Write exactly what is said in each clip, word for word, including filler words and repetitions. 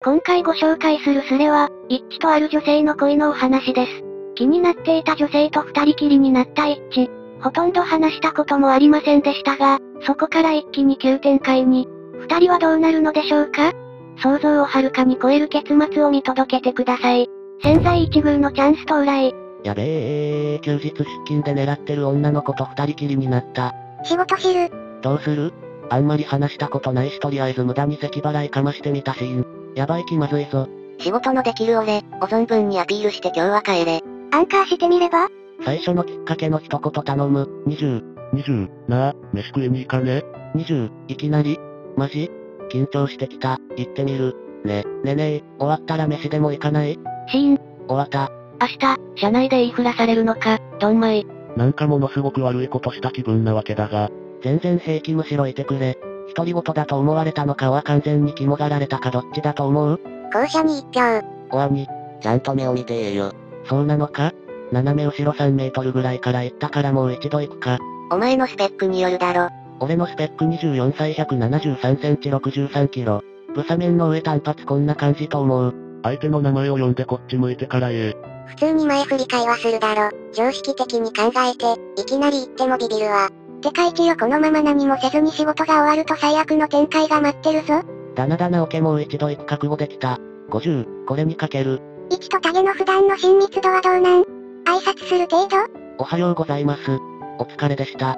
今回ご紹介するスレは、イッチとある女性の恋のお話です。気になっていた女性と二人きりになったイッチ。ほとんど話したこともありませんでしたが、そこから一気に急展開に。二人はどうなるのでしょうか？想像をはるかに超える結末を見届けてください。千載一遇のチャンス到来。やべえ、休日出勤で狙ってる女の子と二人きりになった。仕事昼。どうする？あんまり話したことないしとりあえず無駄に咳払いかましてみたシーン。やばい気まずいぞ。仕事のできる俺、お存分にアピールして今日は帰れ。アンカーしてみれば？最初のきっかけの一言頼む。にじゅう。にじゅう、なあ、飯食いに行かね？にじゅう、いきなり？マジ？緊張してきた、行ってみる。ね、ねねえ、終わったら飯でも行かない？シーン。終わった。明日、社内で言いふらされるのか、どんまい。なんかものすごく悪いことした気分なわけだが。全然平気むしろいてくれ。独り言だと思われたのかは完全に肝がられたかどっちだと思う？後者に一票。おわに。ちゃんと目を見て言えよ。そうなのか？斜め後ろさんメートルぐらいから行ったからもう一度行くか。お前のスペックによるだろ。俺のスペックにじゅうよんさいひゃくななじゅうさんセンチろくじゅうさんキロ。ブサ面の上短髪こんな感じと思う。相手の名前を呼んでこっち向いてから言え。普通に前振り会話するだろ。常識的に考えて、いきなり言ってもビビるわ。てか一応このまま何もせずに仕事が終わると最悪の展開が待ってるぞ。だなだなオケもう一度行く覚悟できた。ごじゅう、これにかける。いちとタゲの普段の親密度はどうなん？挨拶する程度？おはようございます。お疲れでした。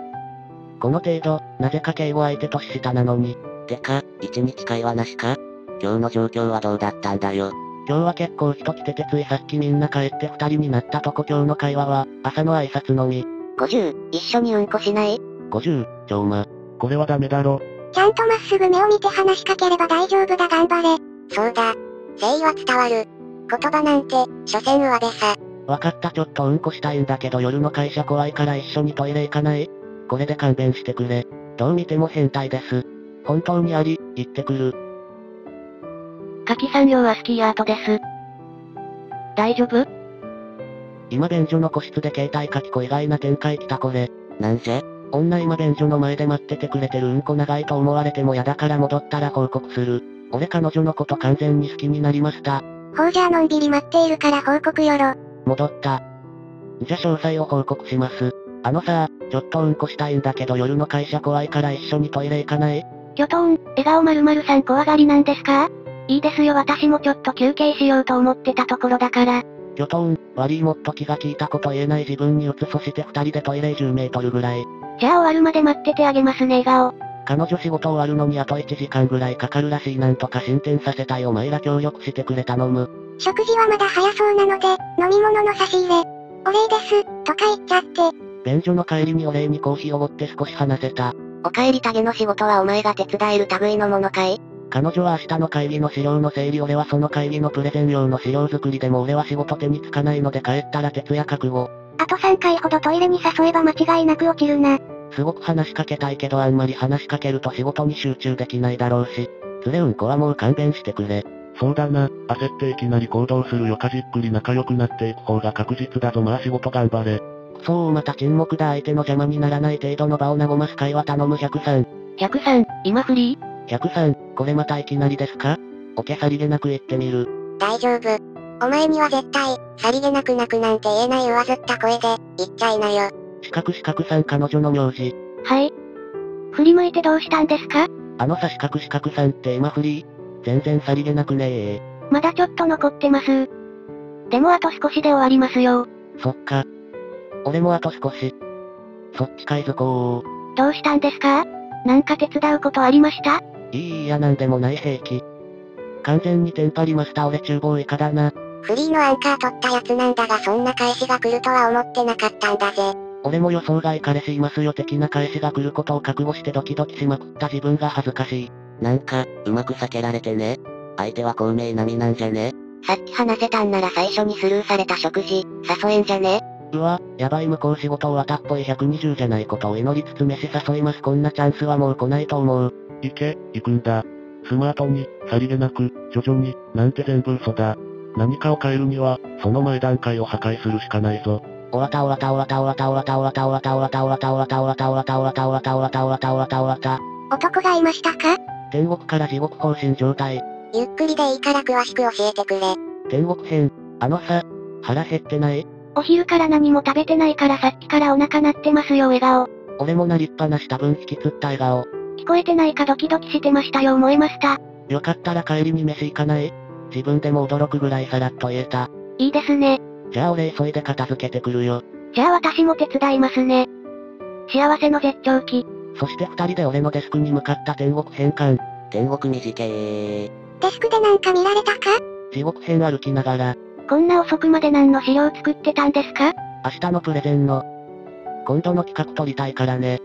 この程度、なぜか敬語相手年下なのに。てか、一日会話なしか？今日の状況はどうだったんだよ。今日は結構人来ててついさっきみんな帰って二人になったとこ今日の会話は、朝の挨拶のみ。ごじゅう、一緒にうんこしない？ごじゅう、ちょうま。これはダメだろ。ちゃんとまっすぐ目を見て話しかければ大丈夫だ頑張れ。そうだ。誠意は伝わる。言葉なんて、所詮上辺さ。わかったちょっとうんこしたいんだけど夜の会社怖いから一緒にトイレ行かない？これで勘弁してくれ。どう見ても変態です。本当にあり、行ってくる。カキさん用はスキーアートです。大丈夫？今便所の個室で携帯書き子意外な展開来たこれ。なんぜ？女今便所の前で待っててくれてるうんこ長いと思われても嫌だから戻ったら報告する。俺彼女のこと完全に好きになりました。ほうじゃあのんびり待っているから報告よろ。戻った。じゃ詳細を報告します。あのさ、ちょっとうんこしたいんだけど夜の会社怖いから一緒にトイレ行かない？キョトン、笑顔〇〇さん怖がりなんですか？いいですよ私もちょっと休憩しようと思ってたところだから。キョトン、悪いもっと気が利いたこと言えない自分にうつそして二人でトイレじゅうメートルぐらい。じゃあ終わるまで待っててあげますね笑顔。彼女仕事終わるのにあといちじかんぐらいかかるらしいなんとか進展させたいお前ら協力してくれ頼む。食事はまだ早そうなので、飲み物の差し入れ。お礼です、とか言っちゃって。便所の帰りにお礼にコーヒーをおごって少し話せた。お帰りタゲの仕事はお前が手伝える類のものかい？彼女は明日の会議の資料の整理俺はその会議のプレゼン用の資料作りでも俺は仕事手につかないので帰ったら徹夜覚悟。あとさんかいほどトイレに誘えば間違いなく落ちるな。すごく話しかけたいけどあんまり話しかけると仕事に集中できないだろうし、連れうんこはもう勘弁してくれ。そうだな、焦っていきなり行動するよかじっくり仲良くなっていく方が確実だぞまあ仕事頑張れ。くそーまた沈黙だ相手の邪魔にならない程度の場を和ます会話頼むひゃくさん。ひゃくさん、今フリー？ひゃくさん、これまたいきなりですか？おけさりげなく言ってみる。大丈夫。お前には絶対、さりげなくなくなんて言えない上ずった声で、言っちゃいなよ。四角四角さん彼女の名字。はい。振り向いてどうしたんですか？あのさ四角四角さんって今フリー？全然さりげなくねえ。まだちょっと残ってます。でもあと少しで終わりますよ。そっか。俺もあと少し。そっちかいずこー。どうしたんですか？なんか手伝うことありました？いいいやなんでもない平気。完全にテンパりました俺厨房以下だな。フリーのアンカー取ったやつなんだがそんな返しが来るとは思ってなかったんだぜ。俺も予想外彼氏いますよ的な返しが来ることを覚悟してドキドキしまくった自分が恥ずかしい。なんか、うまく避けられてね。相手は孔明並みなんじゃね？さっき話せたんなら最初にスルーされた食事、誘えんじゃね？うわ、やばい向こう仕事終わったっぽいひゃくにじゅうじゃないことを祈りつつ飯誘いますこんなチャンスはもう来ないと思う。行け、行くんだ。スマートに、さりげなく、徐々に、なんて全部嘘だ。何かを変えるには、その前段階を破壊するしかないぞ。終わった終わった終わった終わった終わった終わった終わった終わった終わった終わった終わった終わった終わった終わった終わった終わった終わった終わった終わった。男がいましたか？天国から地獄放心状態。ゆっくりでいいから詳しく教えてくれ。天国編。あのさ、腹減ってない？お昼から何も食べてないからさっきからお腹鳴ってますよ。笑顔。俺もなりっぱなし。多分引きつった笑顔。聞こえてないかドキドキしてましたよ。思えました。よかったら帰りに飯行かない？自分でも驚くぐらいさらっと言えた。いいですね。じゃあ俺急いで片付けてくるよ。じゃあ私も手伝いますね。幸せの絶頂期。そして二人で俺のデスクに向かった天国編館。天国に事件。デスクでなんか見られたか？地獄編歩きながら。こんな遅くまで何の資料作ってたんですか？明日のプレゼンの。今度の企画撮りたいからね。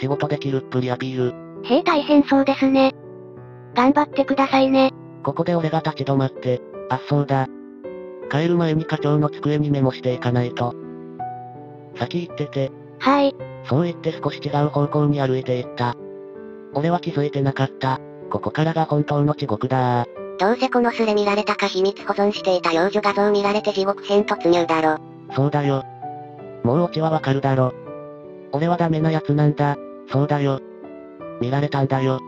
仕事できるっぷりアピール。へえ、大変そうですね。頑張ってくださいね。ここで俺が立ち止まって、あ、そうだ。帰る前に課長の机にメモしていかないと。先行ってて。はい。そう言って少し違う方向に歩いていった。俺は気づいてなかった。ここからが本当の地獄だー。どうせこのスレ見られたか秘密保存していた幼女画像見られて地獄編突入だろ。そうだよ。もうオチはわかるだろ。俺はダメなやつなんだ。そうだよ。見られたんだよ。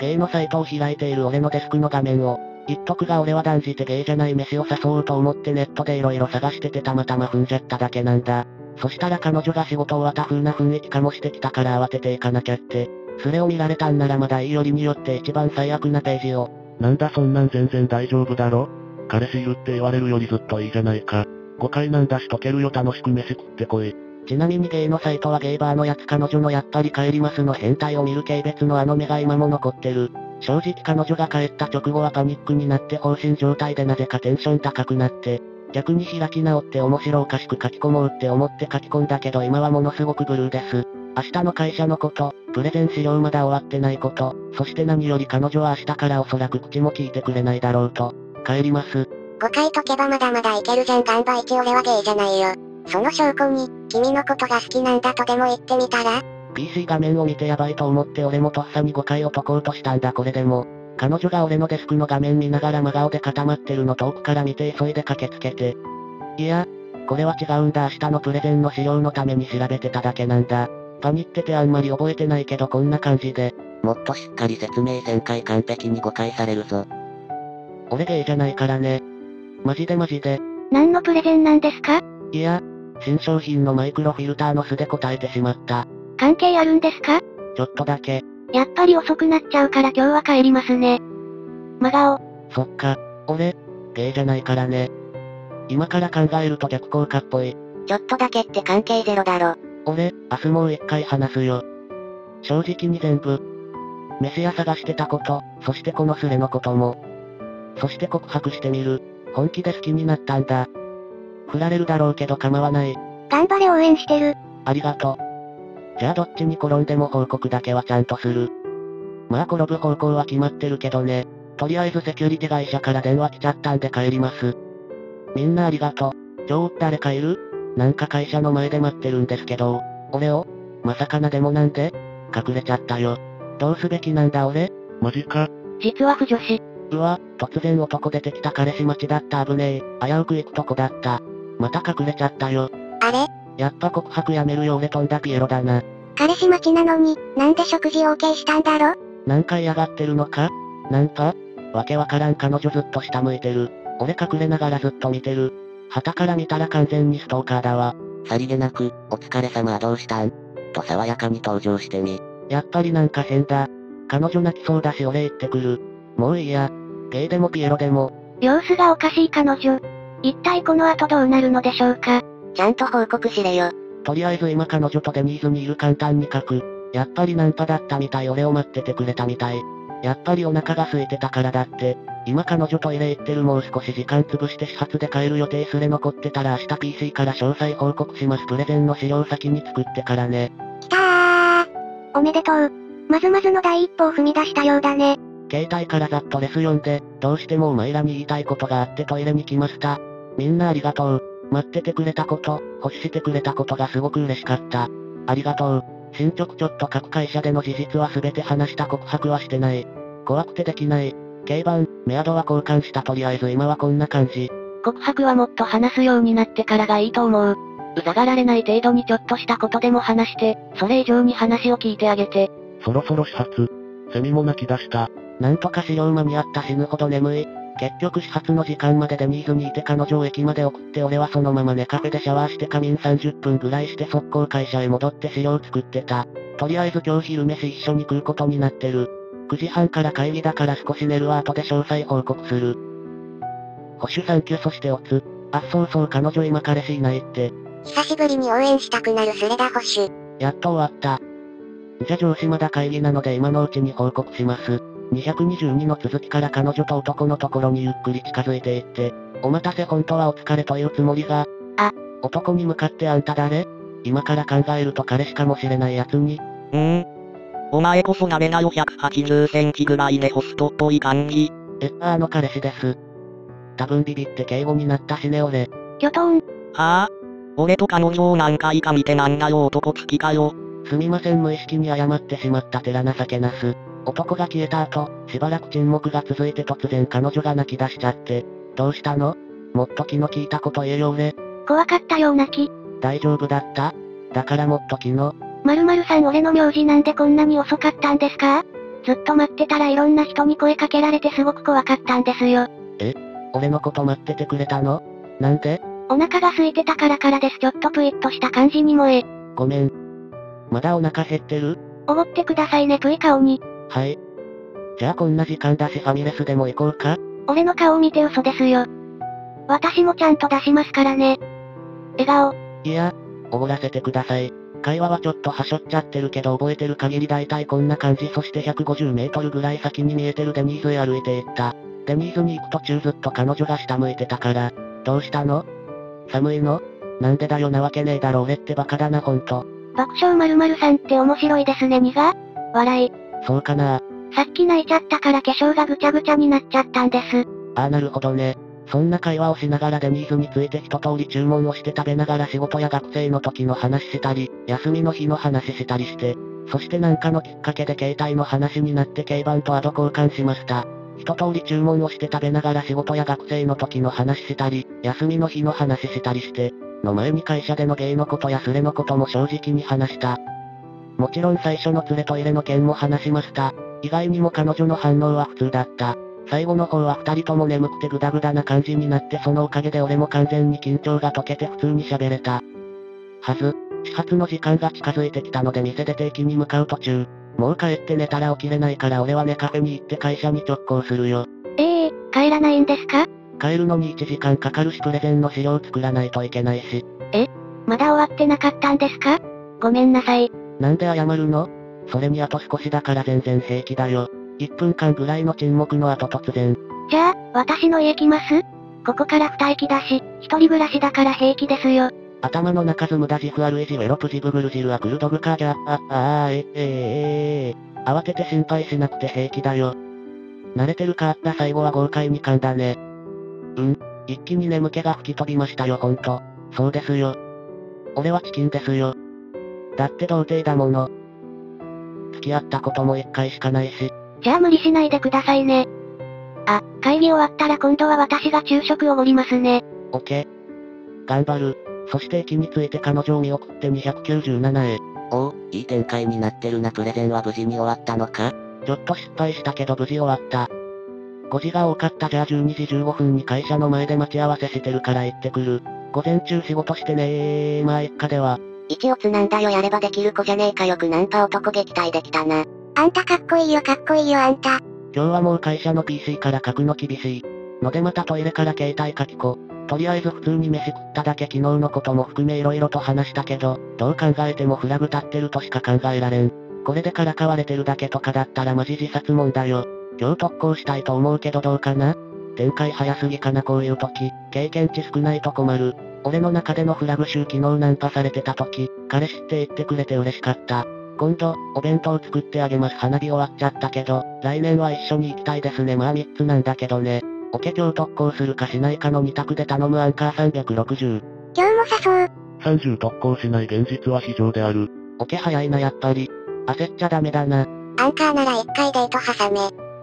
ゲイのサイトを開いている俺のデスクの画面を、一徳が俺は断じてゲイじゃない飯を誘おうと思ってネットで色々探しててたまたま踏んじゃっただけなんだ。そしたら彼女が仕事終わった風な雰囲気かもしてきたから慌てていかなきゃって。それを見られたんならまだいいよりによって一番最悪なページを。なんだそんなん全然大丈夫だろ。彼氏いるって言われるよりずっといいじゃないか。誤解なんだしとけるよ。楽しく飯食ってこい。ちなみにゲイのサイトはゲイバーのやつ。彼女のやっぱり帰りますの変態を見る軽蔑のあの目が今も残ってる。正直彼女が帰った直後はパニックになって放心状態でなぜかテンション高くなって。逆に開き直って面白おかしく書き込もうって思って書き込んだけど今はものすごくブルーです。明日の会社のこと、プレゼン資料まだ終わってないこと、そして何より彼女は明日からおそらく口も聞いてくれないだろうと、帰ります。誤解解けばまだまだいけるじゃん。ガンバ一。俺はゲイじゃないよ。その証拠に、君のことが好きなんだとでも言ってみたら？ ピーシー 画面を見てやばいと思って俺もとっさに誤解を解こうとしたんだ。これでも、彼女が俺のデスクの画面見ながら真顔で固まってるの遠くから見て急いで駆けつけて。いや、これは違うんだ。明日のプレゼンの資料のために調べてただけなんだ。パニっててあんまり覚えてないけどこんな感じで。もっとしっかり説明せんかい。完璧に誤解されるぞ。俺ゲイじゃないからね。マジでマジで。何のプレゼンなんですか？いや、新商品のマイクロフィルターの巣で答えてしまった。関係あるんですか？ちょっとだけ。やっぱり遅くなっちゃうから今日は帰りますね。真顔。そっか、俺、ゲイじゃないからね。今から考えると逆効果っぽい。ちょっとだけって関係ゼロだろ。俺、明日もう一回話すよ。正直に全部。飯屋探してたこと、そしてこのスレのことも。そして告白してみる。本気で好きになったんだ。振られるだろうけど構わない。頑張れ応援してる。ありがとう。じゃあどっちに転んでも報告だけはちゃんとする。まあ転ぶ方向は決まってるけどね。とりあえずセキュリティ会社から電話来ちゃったんで帰ります。みんなありがとう。今日誰かいる？なんか会社の前で待ってるんですけど、俺を？まさかな。でもなんで？隠れちゃったよ。どうすべきなんだ俺？マジか。実は不女子。うわ、突然男出てきた。彼氏待ちだった。危ねえ。危うく行くとこだった。また隠れちゃったよ。あれ？やっぱ告白やめるよ。俺飛んだピエロだな。彼氏待ちなのに、なんで食事 OK したんだろ？なんか嫌がってるのか？なんか？わけわからん。彼女ずっと下向いてる。俺隠れながらずっと見てる。旗から見たら完全にストーカーだわ。さりげなく、お疲れ様どうしたんと爽やかに登場してみ。やっぱりなんか変だ。彼女泣きそうだし俺行ってくる。もういいや。ゲイでもピエロでも。様子がおかしい彼女。一体この後どうなるのでしょうか。ちゃんと報告しれよ。とりあえず今彼女とデニーズにいる。簡単に書く。やっぱりナンパだったみたい。俺を待っててくれたみたい。やっぱりお腹が空いてたからだって。今彼女トイレ行ってる。もう少し時間潰して始発で帰る予定。すれ残ってたら明日 ピーシー から詳細報告します。プレゼンの資料先に作ってからね。きたー。おめでとう。まずまずの第一歩を踏み出したようだね。携帯からざっとレス読んで、どうしてもお前らに言いたいことがあってトイレに来ました。みんなありがとう。待っててくれたこと、欲してくれたことがすごく嬉しかった。ありがとう。進捗ちょっと。各会社での事実は全て話した。告白はしてない。怖くてできない。競馬、メアドは交換した。とりあえず今はこんな感じ。告白はもっと話すようになってからがいいと思う。うざがられない程度にちょっとしたことでも話して、それ以上に話を聞いてあげて。そろそろ始発。セミも泣き出した。なんとか資料間に合った死ぬほど眠い。結局始発の時間までデニーズにいて彼女を駅まで送って俺はそのまま寝カフェでシャワーして仮眠さんじゅっぷんぐらいして速攻会社へ戻って資料作ってた。とりあえず今日昼飯一緒に食うことになってる。くじはんから会議だから少し寝るわ。後で詳細報告する。保守サンキュー。そしておつ。あっそうそう、彼女今彼氏いないって。久しぶりに応援したくなる。それだ保守。やっと終わった。じゃ上司まだ会議なので今のうちに報告します。にひゃくにじゅうにの続きから。彼女と男のところにゆっくり近づいていって、お待たせ、本当はお疲れというつもりが、あ、男に向かって、あんた誰？今から考えると彼氏かもしれないやつに、んー、お前こそダメだよ。ひゃくはちじゅっセンチぐらいでホストっぽい感じ。え、あの彼氏です。多分ビビって敬語になったしね俺。キョトン。はあ？俺と彼女を何回か見てなんだよ男つきかよ。すみません、無意識に謝ってしまったてら情けなす。男が消えた後、しばらく沈黙が続いて突然彼女が泣き出しちゃって、どうしたの？もっと気の利いたこと言えよ俺。怖かったよ泣き。大丈夫だった？だからもっと気の。〇〇さん、俺の名字なんでこんなに遅かったんですか？ずっと待ってたらいろんな人に声かけられてすごく怖かったんですよ。え？俺のこと待っててくれたの？なんで？お腹が空いてたからからです。ちょっとぷいっとした感じに萌え。ごめん。まだお腹減ってる？おごってくださいねぷい顔に。はい。じゃあこんな時間だしファミレスでも行こうか？俺の顔を見て嘘ですよ。私もちゃんと出しますからね。笑顔。いや、おごらせてください。会話はちょっとはしょっちゃってるけど覚えてる限り大体こんな感じ。そしてひゃくごじゅうメートルぐらい先に見えてるデニーズへ歩いていった。デニーズに行く途中ずっと彼女が下向いてたから。どうしたの？寒いの？なんでだよ。なわけねえだろ。俺ってバカだなほんと。爆笑〇〇さんって面白いですね。にが笑い。そうかな。さっき泣いちゃったから化粧がぐちゃぐちゃになっちゃったんです。ああなるほどね。そんな会話をしながらデニーズについて一通り注文をして食べながら仕事や学生の時の話したり、休みの日の話したりして、そしてなんかのきっかけで携帯の話になって競馬とアド交換しました。一通り注文をして食べながら仕事や学生の時の話したり、休みの日の話したりして、の前に会社でのゲイのことやスレのことも正直に話した。もちろん最初の連れトイレの件も話しました。意外にも彼女の反応は普通だった。最後の方は二人とも眠くてグダグダな感じになってそのおかげで俺も完全に緊張が解けて普通に喋れた。はず、始発の時間が近づいてきたので店出て駅に向かう途中、もう帰って寝たら起きれないから俺は寝カフェに行って会社に直行するよ。ええー、帰らないんですか？帰るのにいちじかんかかるしプレゼンの資料作らないといけないし。え？まだ終わってなかったんですか？ごめんなさい。なんで謝るの？それにあと少しだから全然平気だよ。いっぷんかんぐらいの沈黙の後突然。じゃあ、私の家来ます？ここからにえきだし、一人暮らしだから平気ですよ。頭の中ズムだジフアルイジウェロプジブグルジルアクルドグカギャあああええええ慌てて心配しなくて平気だよ。慣れてるか。あった最後は豪快に噛んだね。うん、一気に眠気が吹き飛びましたよほんと。そうですよ。俺はチキンですよ。だって童貞だもの。付き合ったことも一回しかないし。じゃあ無理しないでくださいね。あ、会議終わったら今度は私が昼食おごりますね。オッケー。頑張る。そして駅に着いて彼女を見送ってにひゃくきゅうじゅうななへ。おお、いい展開になってるな。プレゼンは無事に終わったのか？ちょっと失敗したけど無事終わった。ごじが多かった。じゃあじゅうにじじゅうごふんに会社の前で待ち合わせしてるから行ってくる。午前中仕事してねー。まあ一家では。一オツなんだよ。やればできる子じゃねえかよ。くナンパ男撃退できたな。あんたかっこいいよかっこいいよあんた。今日はもう会社の ピーシー から書くの厳しい。のでまたトイレから携帯書きこ。とりあえず普通に飯食っただけ。昨日のことも含め色々と話したけど、どう考えてもフラグ立ってるとしか考えられん。これでからかわれてるだけとかだったらマジ自殺もんだよ。今日特攻したいと思うけどどうかな？展開早すぎかなこういう時。経験値少ないと困る。俺の中でのフラグ集。昨日ナンパされてた時、彼氏って言ってくれて嬉しかった。今度、お弁当作ってあげます。花火終わっちゃったけど、来年は一緒に行きたいですね。まあみっつなんだけどね。オケ今日特攻するかしないかのに択で頼む。アンカーさんびゃくろくじゅう。今日も誘う。さんじゅう特攻しない現実は非常である。オケ早いなやっぱり。焦っちゃダメだな。アンカーならいっかいデート挟め。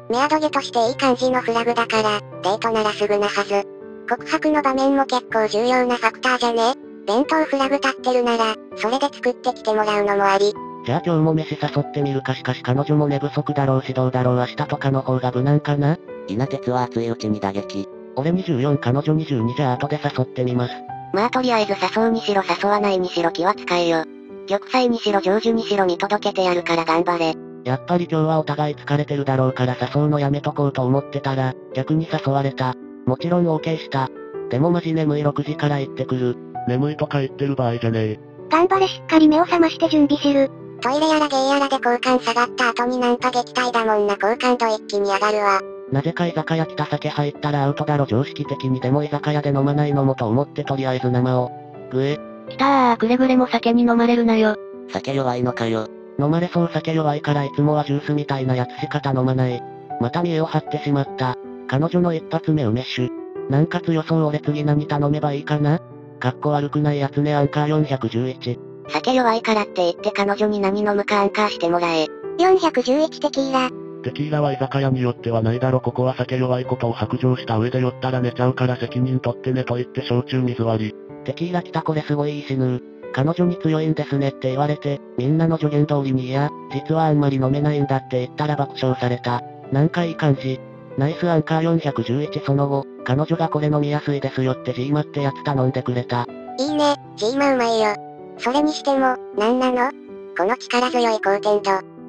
メアドゲとしていい感じのフラグだから、デートならすぐなはず。告白の場面も結構重要なファクターじゃね？弁当フラグ立ってるなら、それで作ってきてもらうのもあり。じゃあ今日も飯誘ってみるか。しかし彼女も寝不足だろうしどうだろう、明日とかの方が無難かな。稲鉄は熱いうちに打撃。俺にじゅうよん彼女にじゅうに、じゃあ後で誘ってみます。まあとりあえず誘うにしろ誘わないにしろ気は使えよ。玉砕にしろ成就にしろ見届けてやるから頑張れ。やっぱり今日はお互い疲れてるだろうから誘うのやめとこうと思ってたら、逆に誘われた。もちろん OK した。でもマジ眠い。ろくじから行ってくる。眠いとか言ってる場合じゃねえ。頑張れ、しっかり目を覚まして準備しる。トイレやらゲーやらで好感下がった後にナンパ撃退だもんな。好感度一気に上がるわ。なぜか居酒屋来た、酒入ったらアウトだろ常識的に。でも居酒屋で飲まないのもと思ってとりあえず生を。ぐえ。きたー、くれぐれも酒に飲まれるなよ。酒弱いのかよ。飲まれそう、酒弱いからいつもはジュースみたいなやつしか頼まない。また見栄を張ってしまった。彼女の一発目梅酒。なんか強そう、俺次何頼めばいいかな。かっこ悪くないやつね。アンカーよんひゃくじゅういち。酒弱いからって言って彼女に何飲むかアンカーしてもらえ。よんひゃくじゅういちテキーラ。テキーラは居酒屋によってはないだろ。ここは酒弱いことを白状した上で酔ったら寝ちゃうから責任取ってねと言って焼酎水割り。テキーラ来た、これすごいいいしぬ。彼女に強いんですねって言われて、みんなの助言通りに、いや、実はあんまり飲めないんだって言ったら爆笑された。なんかいい感じ。ナイスアンカーよんひゃくじゅういち。その後、彼女がこれ飲みやすいですよってジーマってやつ頼んでくれた。いいね、ジーマうまいよ。それにしても、なんなのこの力強い好感度。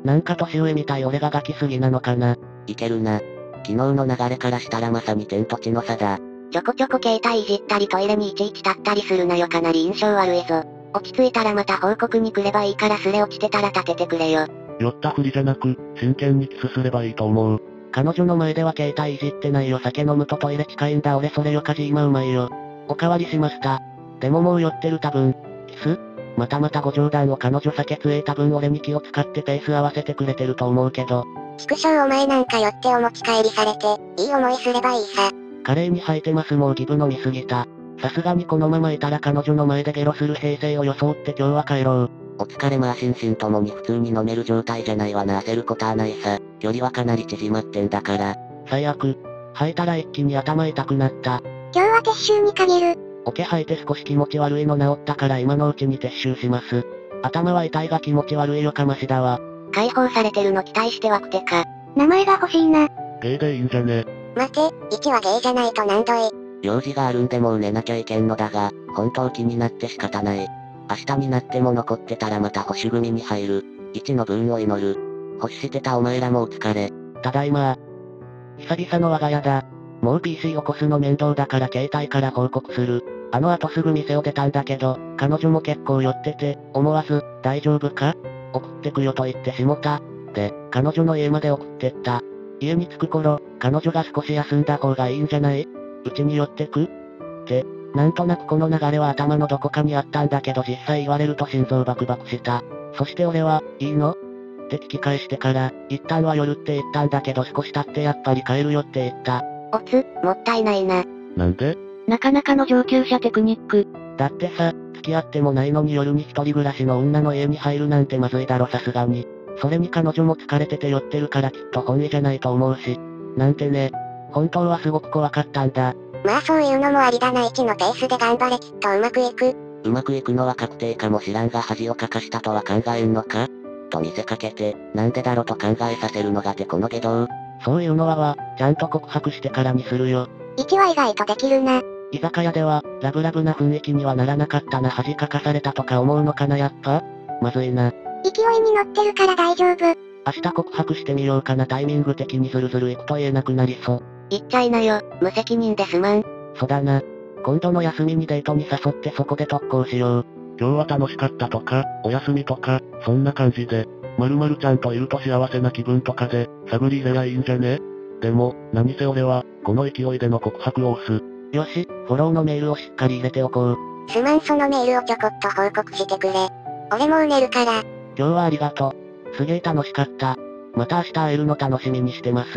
なんか年上みたい。俺がガキすぎなのかな。いけるな。昨日の流れからしたらまさに天と地の差だ。ちょこちょこ携帯いじったりトイレにいちいち立ったりするなよ。かなり印象悪いぞ。落ち着いたらまた報告に来ればいいから、すれ落ちてたら立ててくれよ。酔ったふりじゃなく、真剣にキスすればいいと思う。彼女の前では携帯いじってないよ。酒飲むとトイレ近いんだ俺。それよかじ今うまいよ。おかわりしました。でももう酔ってる多分。キス？またまたご冗談を。彼女酒強え多分。俺に気を使ってペース合わせてくれてると思うけど。畜生お前なんか酔ってお持ち帰りされて、いい思いすればいいさ。華麗に吐いてます。もうギブ飲みすぎた。さすがにこのままいたら彼女の前でゲロする平成を装って今日は帰ろう。お疲れ。まあ心身ともに普通に飲める状態じゃないわな。焦ることはないさ。距離はかなり縮まってんだから。最悪。吐いたら一気に頭痛くなった。今日は撤収に限る。オケ吐いて少し気持ち悪いの治ったから今のうちに撤収します。頭は痛いが気持ち悪いよ。かましだわ。解放されてるの期待してわくてか。名前が欲しいな。ゲイでいいんじゃね。待て、いちはゲイじゃないとなんどい。用事があるんでもう寝なきゃいけんのだが、本当気になって仕方ない。明日になっても残ってたらまた保守組に入る。いちの分を祈る。保守してたお前らもお疲れ。ただいま。久々の我が家だ。もう ピーシー 起こすの面倒だから携帯から報告する。あの後すぐ店を出たんだけど、彼女も結構酔ってて、思わず、大丈夫か？送ってくよと言ってしもた。で、彼女の家まで送ってった。家に着く頃、彼女が少し休んだ方がいいんじゃない？うちに寄ってく？って、なんとなくこの流れは頭のどこかにあったんだけど実際言われると心臓バクバクした。そして俺は、いいの？って聞き返してから、一旦は寄るって言ったんだけど少し経ってやっぱり帰るよって言った。おつ、もったいないな。なんで？なかなかの上級者テクニック。だってさ、付き合ってもないのに夜に一人暮らしの女の家に入るなんてまずいだろさすがに。それに彼女も疲れてて酔ってるからきっと本意じゃないと思うし。なんてね。本当はすごく怖かったんだ。まあそういうのもありだな。いちのペースで頑張れ、きっとうまくいく。うまくいくのは確定かもしらんが恥をかかしたとは考えんのかと見せかけて、なんでだろと考えさせるのがてこの下道。そういうのはは、ちゃんと告白してからにするよ。いちは意外とできるな。居酒屋では、ラブラブな雰囲気にはならなかったな。恥かかされたとか思うのかなやっぱ。まずいな。勢いに乗ってるから大丈夫。明日告白してみようかな。タイミング的にズルズルいくと言えなくなりそう。言っちゃいなよ、無責任ですまん。そうだな。今度の休みにデートに誘ってそこで特攻しよう。今日は楽しかったとか、お休みとか、そんな感じで、〇〇ちゃんといると幸せな気分とかで、探り入れりゃいいんじゃね？でも、何せ俺は、この勢いでの告白を押す。よし、フォローのメールをしっかり入れておこう。すまん、そのメールをちょこっと報告してくれ。俺もう寝るから。今日はありがとう。すげえ楽しかった。また明日会えるの楽しみにしてます。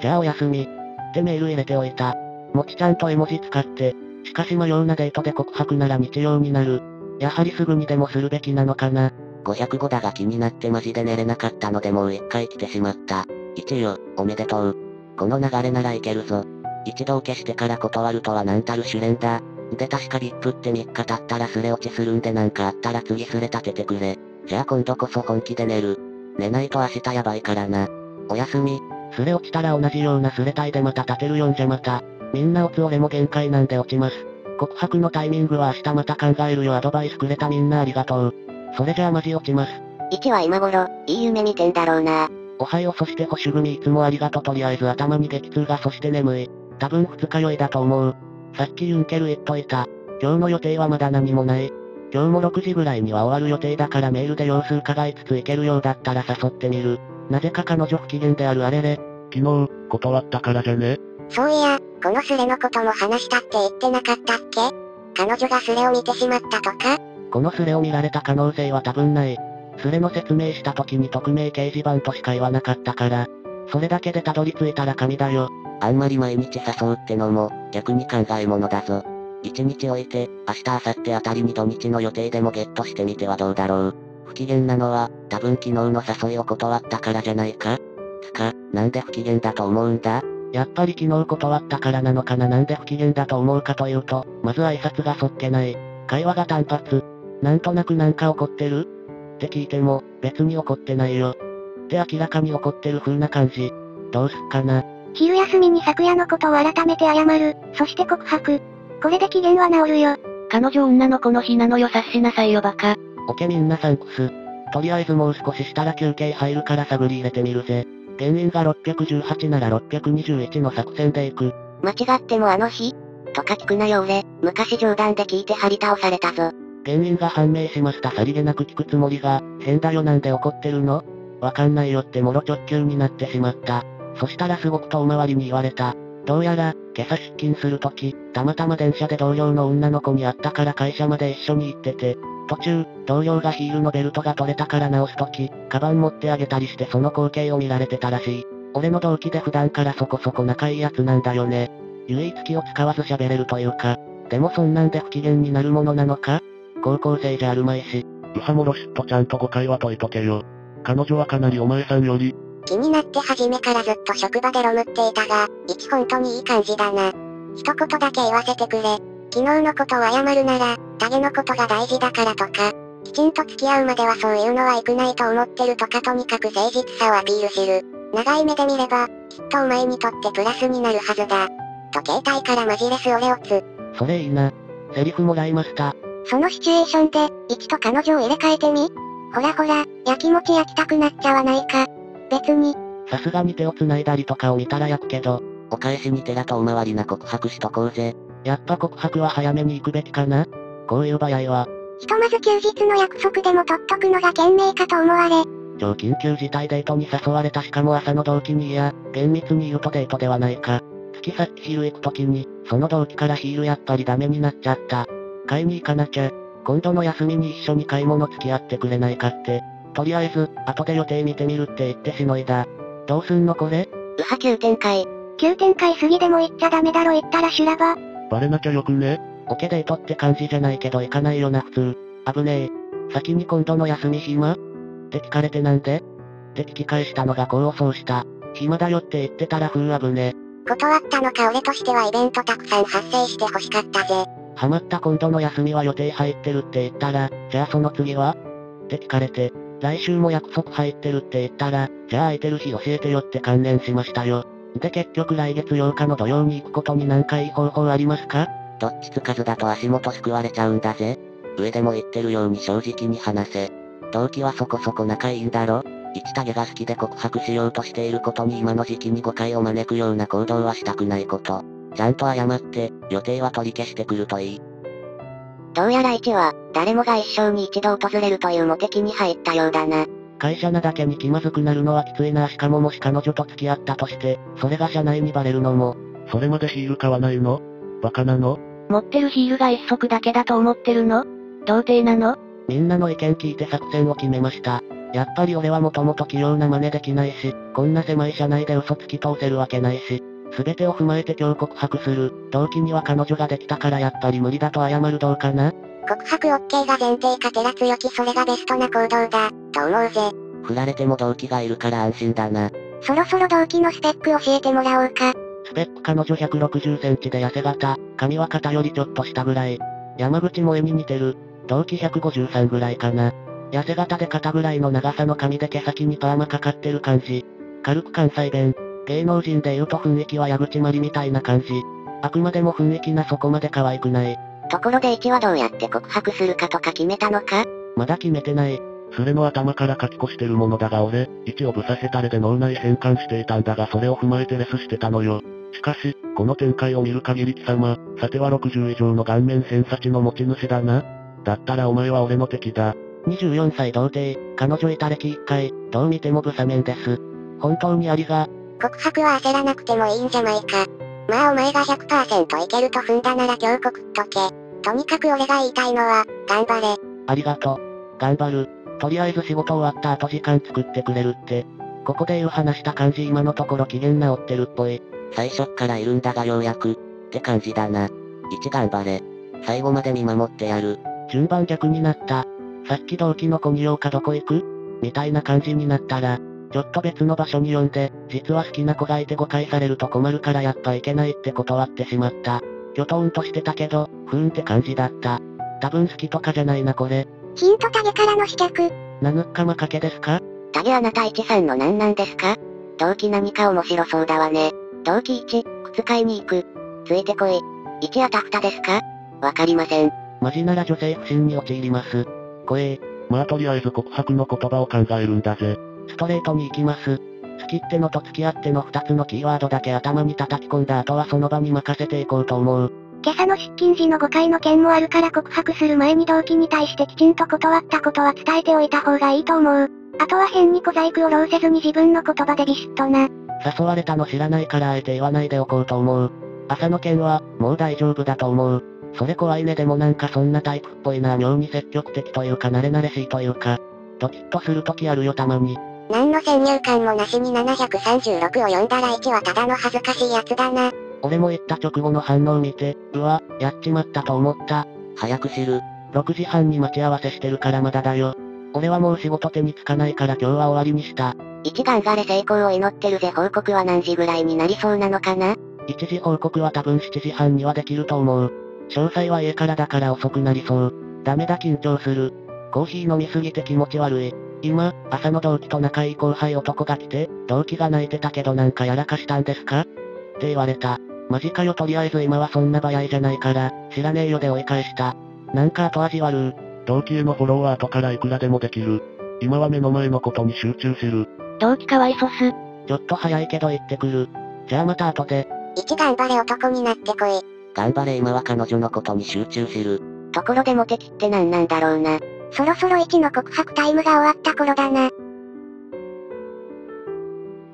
じゃあおやすみ。ってメール入れておいた。もちちゃんと絵文字使って。しかし無用なデートで告白なら日曜になる。やはりすぐにでもするべきなのかな。ごひゃくごだが気になってマジで寝れなかったのでもういっかい来てしまった。いちよ、おめでとう。この流れならいけるぞ。一度消してから断るとはなんたる主練だ。で確か ブイアイピー ってみっか経ったらすれ落ちするんでなんかあったら次すれ立ててくれ。じゃあ今度こそ本気で寝る。寝ないと明日やばいからな。おやすみ。すれ落ちたら同じようなすれたいでまた立てるよんじゃまた。みんな落つ俺も限界なんで落ちます。告白のタイミングは明日また考えるよ。アドバイスくれたみんなありがとう。それじゃあマジ落ちます。いちは今頃、いい夢見てんだろうな。おはよう。そして保守組いつもありがとう。とりあえず頭に激痛が、そして眠い。多分二日酔いだと思う。さっきユンケル言っといた。今日の予定はまだ何もない。今日もろくじぐらいには終わる予定だからメールで様子伺いつつ行けるようだったら誘ってみる。なぜか彼女不機嫌である。あれれ。昨日、断ったからじゃね？そういや、このスレのことも話したって言ってなかったっけ？彼女がスレを見てしまったとか？このスレを見られた可能性は多分ない。スレの説明した時に匿名掲示板としか言わなかったから。それだけでたどり着いたら神だよ。あんまり毎日誘うってのも、逆に考え物だぞ。一日置いて、明日明後日あたりに土日の予定でもゲットしてみてはどうだろう。不機嫌なのは、多分昨日の誘いを断ったからじゃないか？つか、なんで不機嫌だと思うんだ？やっぱり昨日断ったからなのかな。なんで不機嫌だと思うかというと、まず挨拶がそっけない。会話が単発。なんとなくなんか怒ってる？って聞いても、別に怒ってないよ。って明らかに怒ってる風な感じ。どうすっかな。昼休みに昨夜のことを改めて謝る。そして告白。これで機嫌は治るよ。彼女女の子の日なのよ、察しなさいよバカ。オケみんなサンクス。とりあえずもう少ししたら休憩入るから探り入れてみるぜ。原因がろっぴゃくじゅうはちならろっぴゃくにじゅういちの作戦で行く。間違ってもあの日とか聞くなよ。俺、昔冗談で聞いて張り倒されたぞ。原因が判明しました。さりげなく聞くつもりが、変だよなんで怒ってるの？わかんないよってもろ直球になってしまった。そしたらすごく遠回りに言われた。どうやら、今朝出勤するとき、たまたま電車で同僚の女の子に会ったから会社まで一緒に行ってて、途中、同僚がヒールのベルトが取れたから直すとき、カバン持ってあげたりしてその光景を見られてたらしい。俺の同期で普段からそこそこ仲いいやつなんだよね。唯一気を使わず喋れるというか、でもそんなんで不機嫌になるものなのか？高校生じゃあるまいし。うはもろしっとちゃんと誤解は解いとけよ。彼女はかなりお前さんより、気になって初めからずっと職場でロムっていたが、一本当にいい感じだな。一言だけ言わせてくれ。昨日のことを謝るなら、タゲのことが大事だからとか、きちんと付き合うまではそういうのはいくないと思ってるとか、とにかく誠実さをアピールする。長い目で見れば、きっとお前にとってプラスになるはずだ。と携帯からマジレス俺をつ。それいいな。セリフもらいました。そのシチュエーションで、一と彼女を入れ替えてみ。ほらほら、やきもち焼きたくなっちゃわないか。別に。さすがに手を繋いだりとかを見たら焼くけど、お返しにてら遠回りな告白しとこうぜ。やっぱ告白は早めに行くべきかな？こういう場合は。ひとまず休日の約束でも取っとくのが賢明かと思われ。超緊急事態デートに誘われた。しかも朝の同期に。いや、厳密に言うとデートではないか。月さっきヒール行くときに、その同期からヒールやっぱりダメになっちゃった。買いに行かなきゃ。今度の休みに一緒に買い物付き合ってくれないかって。とりあえず、後で予定見てみるって言ってしのいだ。どうすんのこれ？うは急展開。急展開すぎでも言っちゃダメだろ。言ったら修羅場。バレなきゃよくね？オケデートって感じじゃないけど行かないよな普通。危ねえ。先に今度の休み暇？って聞かれてなんで？って聞き返したのが功を奏した。暇だよって言ってたら風危ねえ。断ったのか。俺としてはイベントたくさん発生して欲しかったぜ。ハマった。今度の休みは予定入ってるって言ったら、じゃあその次は？って聞かれて。来週も約束入ってるって言ったら、じゃあ空いてる日教えてよって関連しましたよ。で結局来月ようかの土曜に行くことに。何かいい方法ありますか？どっちつかずだと足元すくわれちゃうんだぜ。上でも言ってるように正直に話せ。同期はそこそこ仲いいんだろ？一タゲが好きで告白しようとしていることに今の時期に誤解を招くような行動はしたくないこと。ちゃんと謝って、予定は取り消してくるといい。どうやらいちは、誰もが一生に一度訪れるというモテ期に入ったようだな。会社なだけに気まずくなるのはきついな。しかももし彼女と付き合ったとして、それが社内にバレるのも。それまでヒール買わないの？バカなの？持ってるヒールが一足だけだと思ってるの？童貞なの？みんなの意見聞いて作戦を決めました。やっぱり俺はもともと器用な真似できないし、こんな狭い社内で嘘つき通せるわけないし。すべてを踏まえて今日告白する。同期には彼女ができたからやっぱり無理だと謝る。どうかな？告白 OK が前提かてら強き。それがベストな行動だ、と思うぜ。振られても同期がいるから安心だな。そろそろ同期のスペック教えてもらおうか。スペック彼女ひゃくろくじゅっセンチで痩せ型。髪は肩よりちょっと下ぐらい。山口萌えに似てる。同期ひゃくごじゅうさんぐらいかな。痩せ型で肩ぐらいの長さの髪で毛先にパーマかかってる感じ。軽く関西弁。芸能人で言うと雰囲気は矢口まりみたいな感じ。あくまでも雰囲気なそこまで可愛くない。ところでいちはどうやって告白するかとか決めたのか？まだ決めてない。スレの頭から書き越してるものだが俺、いちをぶさせたれで脳内変換していたんだがそれを踏まえてレスしてたのよ。しかし、この展開を見る限り貴様、さてはろくじゅう以上の顔面偏差値の持ち主だな。だったらお前は俺の敵だ。にじゅうよんさい童貞、彼女いた歴いっかい、どう見てもブサメンです。本当にありが。告白は焦らなくてもいいんじゃないか。まあお前が ひゃくパーセント いけると踏んだなら今日告っとけ。とにかく俺が言いたいのは、頑張れ。ありがと。頑張る。とりあえず仕事終わった後時間作ってくれるって。ここで言う話した感じ今のところ機嫌直ってるっぽい。最初っからいるんだがようやく、って感じだな。いち頑張れ。最後まで見守ってやる。順番逆になった。さっき同期の子に用かどこ行く？みたいな感じになったら、ちょっと別の場所に呼んで、実は好きな子がいて誤解されると困るからやっぱ行けないって断ってしまった。きょとんとしてたけど、ふーんって感じだった。多分好きとかじゃないなこれ。ヒントタゲからの試着。なぬっかまかけですか？タゲあなたいちさんの何なんですか？同期何か面白そうだわね。同期いち、靴買いに行く。ついてこい。いちあたふたですか？わかりません。マジなら女性不信に陥ります。怖え。まあとりあえず告白の言葉を考えるんだぜ。ストレートに行きます。好きってのと付き合ってのふたつのキーワードだけ頭に叩き込んだ後はその場に任せていこうと思う。今朝の出勤時の誤解の件もあるから告白する前に同期に対してきちんと断ったことは伝えておいた方がいいと思う。あとは変に小細工を弄せずに自分の言葉でビシッとな。誘われたの知らないからあえて言わないでおこうと思う。朝の件は、もう大丈夫だと思う。それ怖いね。でもなんかそんなタイプっぽいな。妙に積極的というか慣れ慣れしいというか、ドキッとするときあるよたまに。何の先入観もなしにななひゃくさんじゅうろくを読んだらいちはただの恥ずかしいやつだな。俺も言った直後の反応見て、うわ、やっちまったと思った。早く知る。ろくじはんに待ち合わせしてるからまだだよ。俺はもう仕事手につかないから今日は終わりにした。いち頑張れ成功を祈ってるぜ。報告は何時ぐらいになりそうなのかな？いちじ報告は多分しちじはんにはできると思う。詳細は家からだから遅くなりそう。ダメだ緊張する。コーヒー飲みすぎて気持ち悪い。今、朝の同期と仲いい後輩男が来て、同期が泣いてたけどなんかやらかしたんですか？って言われた。マジかよ。とりあえず今はそんな場合じゃないから、知らねえよで追い返した。なんか後味悪う。同期へのフォローは後からいくらでもできる。今は目の前のことに集中する。同期かわいそす。ちょっと早いけど行ってくる。じゃあまた後で。いち頑張れ男になってこい。頑張れ今は彼女のことに集中する。ところでモテキって何なんだろうな。そろそろいちの告白タイムが終わった頃だな。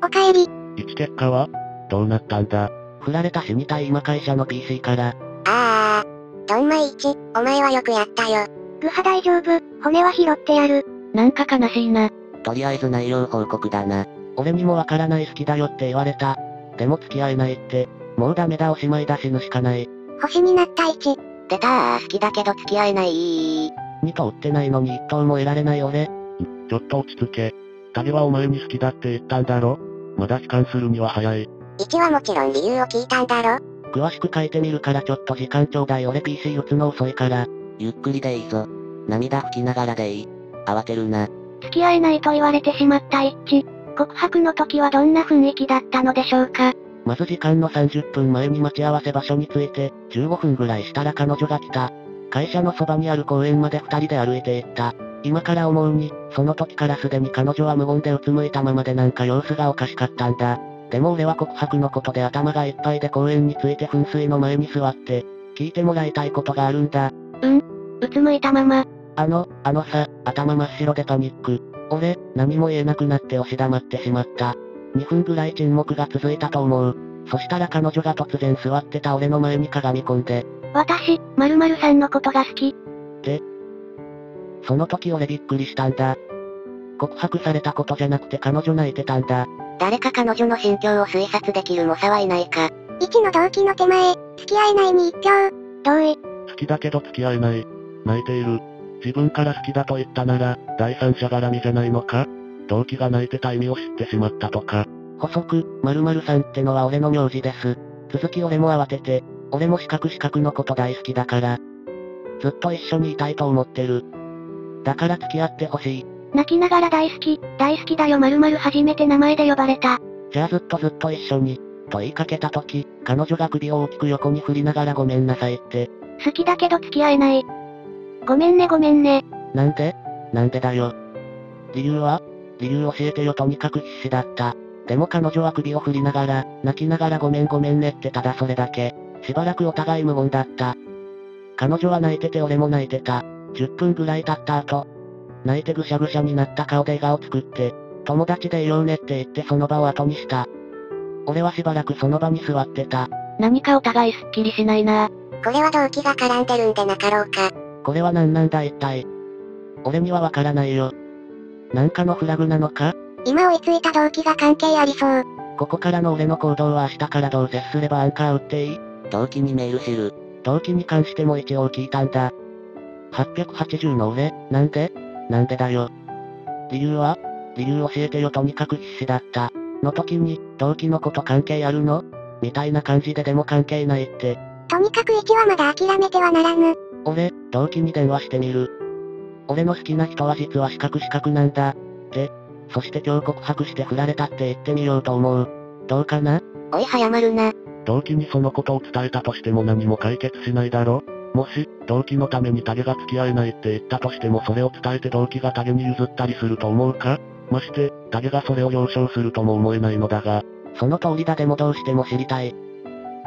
おかえり。いち結果はどうなったんだ？振られた死にたい今会社の ピーシー から。ああ。どんまいいち、お前はよくやったよ。ぐは大丈夫、骨は拾ってやる。なんか悲しいな。とりあえず内容報告だな。俺にもわからない好きだよって言われた。でも付き合えないって。もうダメだおしまいだ死ぬしかない。星になったいち。出たー好きだけど付き合えないー。にと追ってないのにいっ等も得られない俺。ちょっと落ち着け。タゲはお前に好きだって言ったんだろ？まだ悲観するには早い。いちはもちろん理由を聞いたんだろ？詳しく書いてみるからちょっと時間ちょうだい。俺 ピーシー 打つの遅いから。ゆっくりでいいぞ。涙拭きながらでいい。慌てるな。付き合えないと言われてしまったいち。告白の時はどんな雰囲気だったのでしょうか？まず時間のさんじゅっぷんまえに待ち合わせ場所に着いて、じゅうごふんぐらいしたら彼女が来た。会社のそばにある公園までふたりで歩いて行った。今から思うに、その時からすでに彼女は無言でうつむいたままでなんか様子がおかしかったんだ。でも俺は告白のことで頭がいっぱいで公園に着いて噴水の前に座って、聞いてもらいたいことがあるんだ。うん、うつむいたまま。あの、あのさ、頭真っ白でパニック。俺、何も言えなくなって押し黙ってしまった。にふんぐらい沈黙が続いたと思う。そしたら彼女が突然座ってた俺の前にかがみ込んで。私、〇〇さんのことが好き。って。その時俺びっくりしたんだ。告白されたことじゃなくて彼女泣いてたんだ。誰か彼女の心境を推察できる猛者はいないか。いちの動機の手前、付き合えないに一票。同意。好きだけど付き合えない。泣いている。自分から好きだと言ったなら、第三者絡みじゃないのか？同期が泣いてた意味を知ってしまったとか。補足、〇〇さんってのは俺の名字です。続き俺も慌てて、俺も四角四角のこと大好きだから。ずっと一緒にいたいと思ってる。だから付き合ってほしい。泣きながら大好き、大好きだよ〇〇初めて名前で呼ばれた。じゃあずっとずっと一緒に、と言いかけた時、彼女が首を大きく横に振りながらごめんなさいって。好きだけど付き合えない。ごめんねごめんね。なんで？なんでだよ。理由は？理由教えてよ。とにかく必死だった。でも彼女は首を振りながら、泣きながらごめんごめんねってただそれだけ。しばらくお互い無言だった。彼女は泣いてて俺も泣いてた。じゅっぷんぐらい経った後、泣いてぐしゃぐしゃになった顔で笑顔作って、友達でいようねって言ってその場を後にした。俺はしばらくその場に座ってた。何かお互いすっきりしないな。これは動機が絡んでるんでなかろうか。これは何なんだ一体。俺にはわからないよ。なんかのフラグなのか？今追いついた動機が関係ありそう。ここからの俺の行動は明日からどう接すればアンカー打っていい？動機にメールする。動機に関しても一応聞いたんだ。はっぴゃくはちじゅうの俺、なんで？なんでだよ。理由は？理由教えてよ。とにかく必死だった。の時に、動機のこと関係あるの？みたいな感じで。でも関係ないって。とにかくいちはまだ諦めてはならぬ。俺、動機に電話してみる。俺の好きな人は実は四角四角なんだ。で、そして今日告白して振られたって言ってみようと思う。どうかな？おい早まるな。動機にそのことを伝えたとしても何も解決しないだろ。もし、動機のためにタゲが付き合えないって言ったとしてもそれを伝えて動機がタゲに譲ったりすると思うか？まして、タゲがそれを了承するとも思えないのだが。その通りだ。でもどうしても知りたい。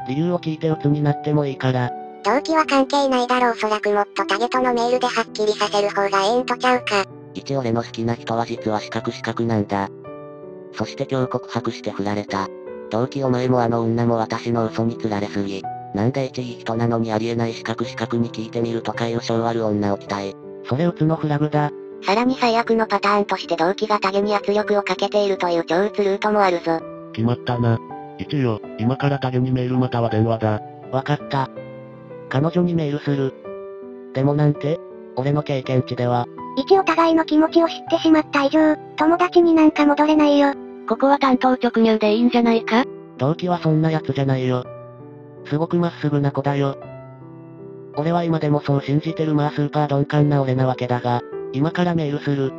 理由を聞いて鬱になってもいいから。動機は関係ないだろう。おそらくもっとタゲとのメールではっきりさせる方がええんとちゃうか。一俺の好きな人は実は四角四角なんだ。そして今日告白して振られた。動機お前もあの女も私の嘘につられすぎ。なんで一いい人なのにありえない四角四角に聞いてみるとかいう性ある女を期待。それ鬱のフラグだ。さらに最悪のパターンとして動機がタゲに圧力をかけているという超鬱ルートもあるぞ。決まったな。一よ、今からタゲにメールまたは電話だ。わかった。彼女にメールする。でもなんて、俺の経験値では。一お互いの気持ちを知ってしまった以上、友達になんか戻れないよ。ここは単刀直入でいいんじゃないか？動機はそんなやつじゃないよ。すごくまっすぐな子だよ。俺は今でもそう信じてる。まあスーパー鈍感な俺なわけだが、今からメールする。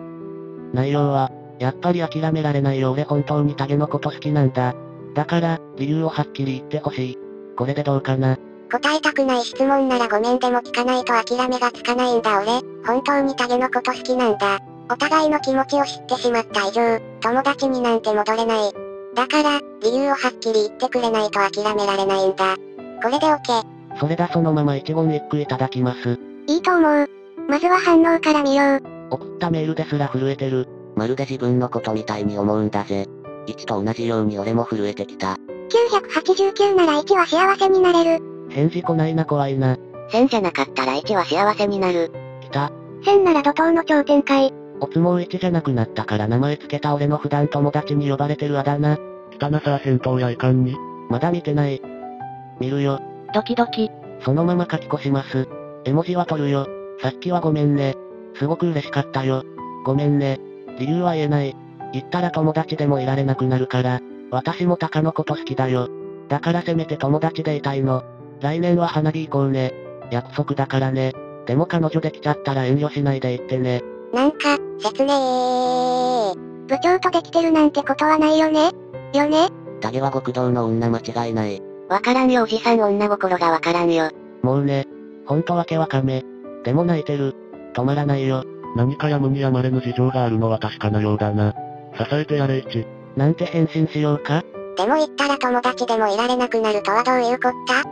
内容は、やっぱり諦められないよ。俺本当にタゲのこと好きなんだ。だから、理由をはっきり言ってほしい。これでどうかな？答えたくない質問ならごめんでも聞かないと諦めがつかないんだ。俺、本当にタゲのこと好きなんだ。お互いの気持ちを知ってしまった以上、友達になんて戻れない。だから、理由をはっきり言ってくれないと諦められないんだ。これでオッケー。それだ。そのまま一言一句いただきます。いいと思う。まずは反応から見よう。送ったメールですら震えてる。まるで自分のことみたいに思うんだぜ。いちと同じように俺も震えてきた。きゅうはちきゅうならいちは幸せになれる。返事来ないな。怖いな。せんじゃなかったらいちは幸せになる。来た。せんなら怒涛の超展開。おつもういちじゃなくなったから名前つけた俺の普段友達に呼ばれてるあだ名。来たなさあ。返答やいかんに。まだ見てない。見るよ。ドキドキ。そのまま書き越します。絵文字は取るよ。さっきはごめんね。すごく嬉しかったよ。ごめんね。理由は言えない。言ったら友達でもいられなくなるから。私もタカのこと好きだよ。だからせめて友達でいたいの。来年は花火行こうね。約束だからね。でも彼女できちゃったら遠慮しないで言ってね。なんか、説明。部長とできてるなんてことはないよね。よね。タゲは極道の女間違いない。わからんよおじさん。女心がわからんよ。もうね。ほんとわけわかめ。でも泣いてる。止まらないよ。何かやむにやまれぬ事情があるのは確かなようだな。支えてやれ一。なんて返信しようか。でも言ったら友達でもいられなくなるとはどういうこった？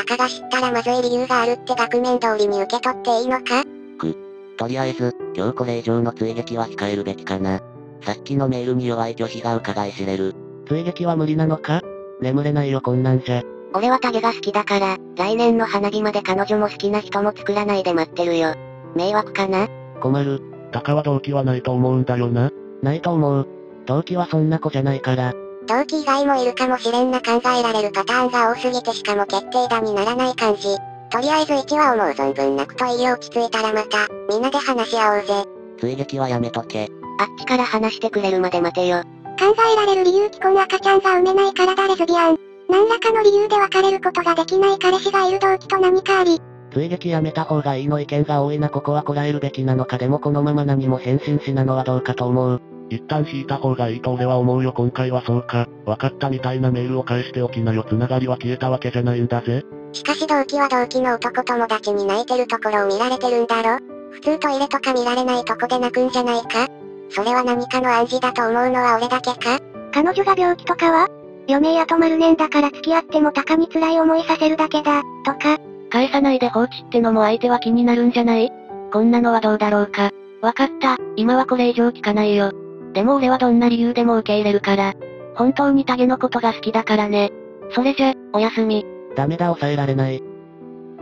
たかが知ったらまずい理由があるって額面通りに受け取っていいのか？く、とりあえず、今日これ以上の追撃は控えるべきかな。さっきのメールに弱い拒否が伺い知れる。追撃は無理なのか？眠れないよこんなんじゃ。俺はタゲが好きだから、来年の花火まで彼女も好きな人も作らないで待ってるよ。迷惑かな？困る。タカは動機はないと思うんだよな。ないと思う。動機はそんな子じゃないから。動機以外もいるかもしれんな。考えられるパターンが多すぎてしかも決定打にならない感じ。とりあえずいちは思う存分泣くといいよ。落ち着いたらまた、みんなで話し合おうぜ。追撃はやめとけ。あっちから話してくれるまで待てよ。考えられる理由既婚赤ちゃんが産めない体レズビアン。何らかの理由で別れることができない彼氏がいる動機と何かあり。追撃やめた方がいいの意見が多いな。ここはこらえるべきなのか。でもこのまま何も返信しなのはどうかと思う。一旦引いた方がいいと俺は思うよ。今回はそうか、わかったみたいなメールを返しておきなよ。つながりは消えたわけじゃないんだぜ。しかし動機は動機の男友達に泣いてるところを見られてるんだろ。普通トイレとか見られないとこで泣くんじゃないか。それは何かの暗示だと思うのは俺だけか。彼女が病気とかは余命あと丸年だから付き合っても鷹に辛い思いさせるだけだ、とか。返さないで放置ってのも相手は気になるんじゃない？こんなのはどうだろうか。わかった、今はこれ以上聞かないよ。でも俺はどんな理由でも受け入れるから。本当にタゲのことが好きだからね。それじゃ、おやすみ。ダメだ、抑えられない。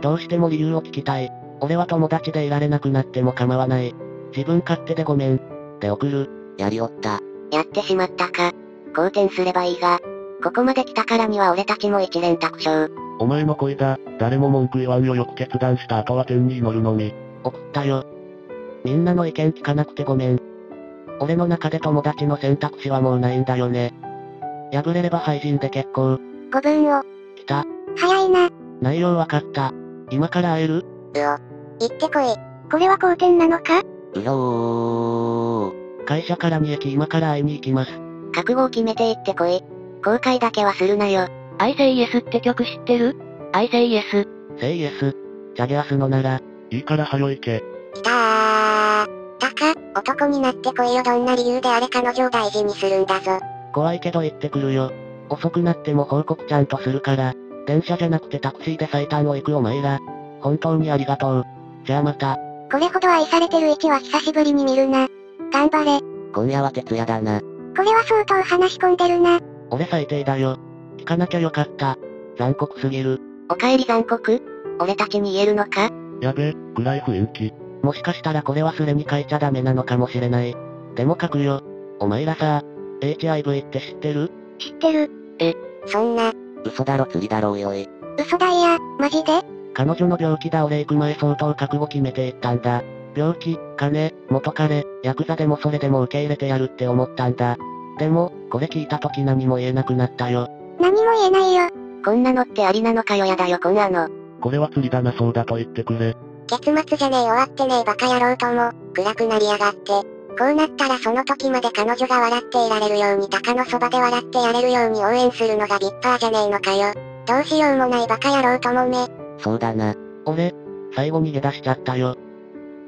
どうしても理由を聞きたい。俺は友達でいられなくなっても構わない。自分勝手でごめん。で送る。やりおった。やってしまったか。好転すればいいが。ここまで来たからには俺たちも一連卓勝。お前の恋だ。誰も文句言わんよ。よく決断した後は天に祈るのみ。送ったよ。みんなの意見聞かなくてごめん。俺の中で友達の選択肢はもうないんだよね。破れれば廃人で結構。ごふんを。来た。早いな。内容わかった。今から会える？うお。行ってこい。これは好転なのか？うおー。会社からにえき今から会いに行きます。覚悟を決めて行ってこい。後悔だけはするなよ。I say yes って曲知ってる？ I say yes。 say yes。 ジャギアスのなら。いいからはよ行け。来たー。たか、男になってこいよ。どんな理由であれ彼女を大事にするんだぞ。怖いけど行ってくるよ。遅くなっても報告ちゃんとするから。電車じゃなくてタクシーで最短を行く。お前ら。本当にありがとう。じゃあまた。これほど愛されてるいちは久しぶりに見るな。頑張れ。今夜は徹夜だな。これは相当話し込んでるな。俺最低だよ。聞かなきゃよかった。残酷すぎる。おかえり残酷？俺たちに言えるのか？やべえ、暗い雰囲気。もしかしたらこれ忘れに書いちゃダメなのかもしれない。でも書くよ。お前らさ、エイチアイブイ って知ってる？知ってる。え、そんな。嘘だろ釣りだろおいおい。嘘だいや、マジで？彼女の病気だ。俺行く前相当覚悟決めて行ったんだ。病気、金、元彼、ヤクザでもそれでも受け入れてやるって思ったんだ。でも、これ聞いた時何も言えなくなったよ。何も言えないよ。こんなのってありなのかよ。やだよこんなの。これは釣りだな。そうだと言ってくれ。結末じゃねえ。終わってねえバカ野郎とも。暗くなりやがって。こうなったらその時まで彼女が笑っていられるように鷹のそばで笑ってやれるように応援するのがビッパーじゃねえのかよ。どうしようもないバカ野郎ともめ。そうだな。俺、最後逃げ出しちゃったよ。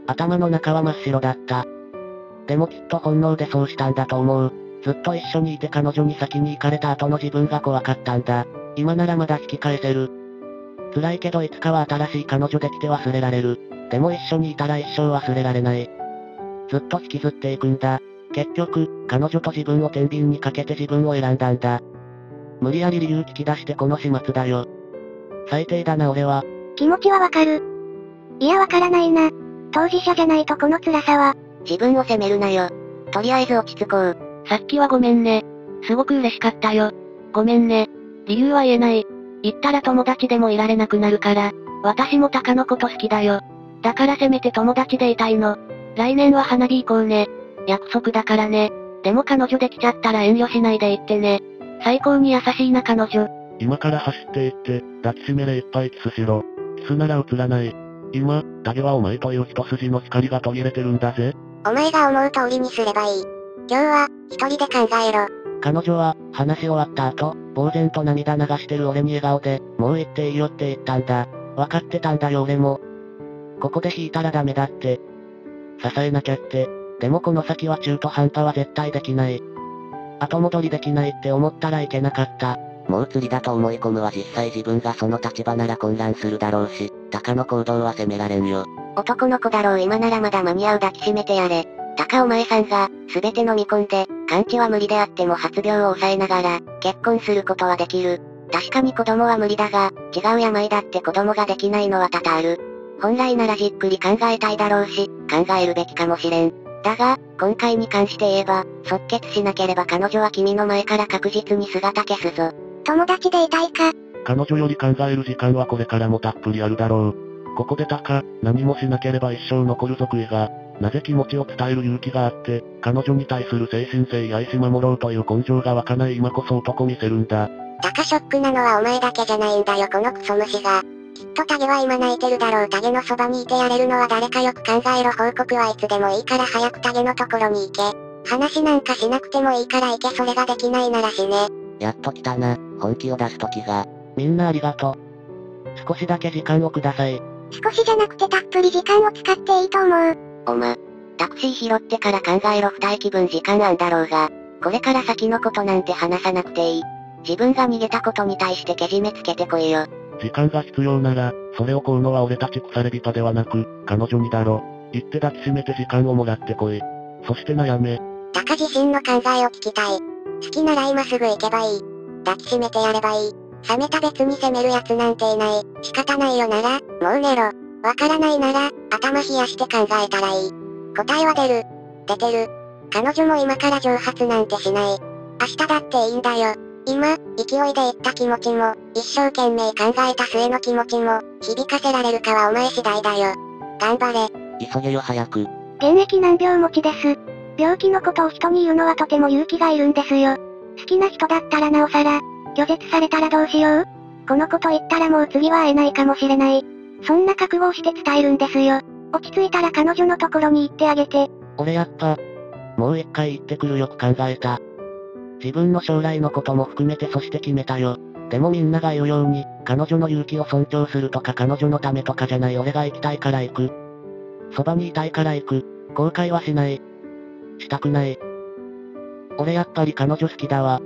頭の中は真っ白だった。でもきっと本能でそうしたんだと思う。ずっと一緒にいて彼女に先に行かれた後の自分が怖かったんだ。今ならまだ引き返せる。辛いけどいつかは新しい彼女できて忘れられる。でも一緒にいたら一生忘れられない。ずっと引きずっていくんだ。結局、彼女と自分を天秤にかけて自分を選んだんだ。無理やり理由聞き出してこの始末だよ。最低だな俺は。気持ちはわかる。いやわからないな。当事者じゃないとこの辛さは。自分を責めるなよ。とりあえず落ち着こう。さっきはごめんね。すごく嬉しかったよ。ごめんね。理由は言えない。言ったら友達でもいられなくなるから。私も鷹のこと好きだよ。だからせめて友達でいたいの。来年は花火行こうね。約束だからね。でも彼女できちゃったら遠慮しないで行ってね。最高に優しいな彼女。今から走って行って、抱きしめれいっぱいキスしろ。キスなら映らない。今、タゲはお前という一筋の光が途切れてるんだぜ。お前が思う通りにすればいい。今日は、一人で考えろ。彼女は、話し終わった後、呆然と涙流してる俺に笑顔で、もう行っていいよって言ったんだ。分かってたんだよ俺も。ここで引いたらダメだって。支えなきゃって。でもこの先は中途半端は絶対できない。後戻りできないって思ったらいけなかった。もう釣りだと思い込むは実際自分がその立場なら混乱するだろうし、鷹の行動は責められんよ。男の子だろう今ならまだ間に合う。抱きしめてやれ。鷹お前さんが、すべて飲み込んで、完治は無理であっても発病を抑えながら、結婚することはできる。確かに子供は無理だが、違う病だって子供ができないのは多々ある。本来ならじっくり考えたいだろうし、考えるべきかもしれん。だが、今回に関して言えば、即決しなければ彼女は君の前から確実に姿消すぞ。友達でいたいか。彼女より考える時間はこれからもたっぷりあるだろう。ここでたか、何もしなければ一生残る族意が。なぜ気持ちを伝える勇気があって、彼女に対する精神性や愛し守ろうという根性が湧かない今こそ男見せるんだ。たかショックなのはお前だけじゃないんだよこのクソ虫が。きっとタゲは今泣いてるだろう。タゲのそばにいてやれるのは誰かよく考えろ。報告はいつでもいいから早くタゲのところに行け。話なんかしなくてもいいから行け。それができないなら死ね。やっと来たな、本気を出す時が。みんなありがとう。少しだけ時間をください。少しじゃなくてたっぷり時間を使っていいと思う。おま、タクシー拾ってから考えろ。二駅分時間あんだろうが、これから先のことなんて話さなくていい。自分が逃げたことに対してけじめつけてこいよ。時間が必要なら、それを買うのは俺たち腐れ人ではなく、彼女にだろ。言って抱きしめて時間をもらってこい。そして悩め。タカ自身の考えを聞きたい。好きなら今すぐ行けばいい。抱きしめてやればいい。冷めた別に責めるやつなんていない。仕方ないよなら、もう寝ろ。わからないなら、頭冷やして考えたらいい。答えは出る。出てる。彼女も今から蒸発なんてしない。明日だっていいんだよ。今、勢いで言った気持ちも、一生懸命考えた末の気持ちも、響かせられるかはお前次第だよ。頑張れ。急げよ早く。現役難病持ちです。病気のことを人に言うのはとても勇気がいるんですよ。好きな人だったらなおさら、拒絶されたらどうしよう。このこと言ったらもう次は会えないかもしれない。そんな覚悟をして伝えるんですよ。落ち着いたら彼女のところに行ってあげて。俺やっぱ、もう一回行ってくる。よく考えた。自分の将来のことも含めて、そして決めたよ。でもみんなが言うように、彼女の勇気を尊重するとか彼女のためとかじゃない。俺が行きたいから行く。そばにいたいから行く。後悔はしない。したくない。俺やっぱり彼女好きだわ。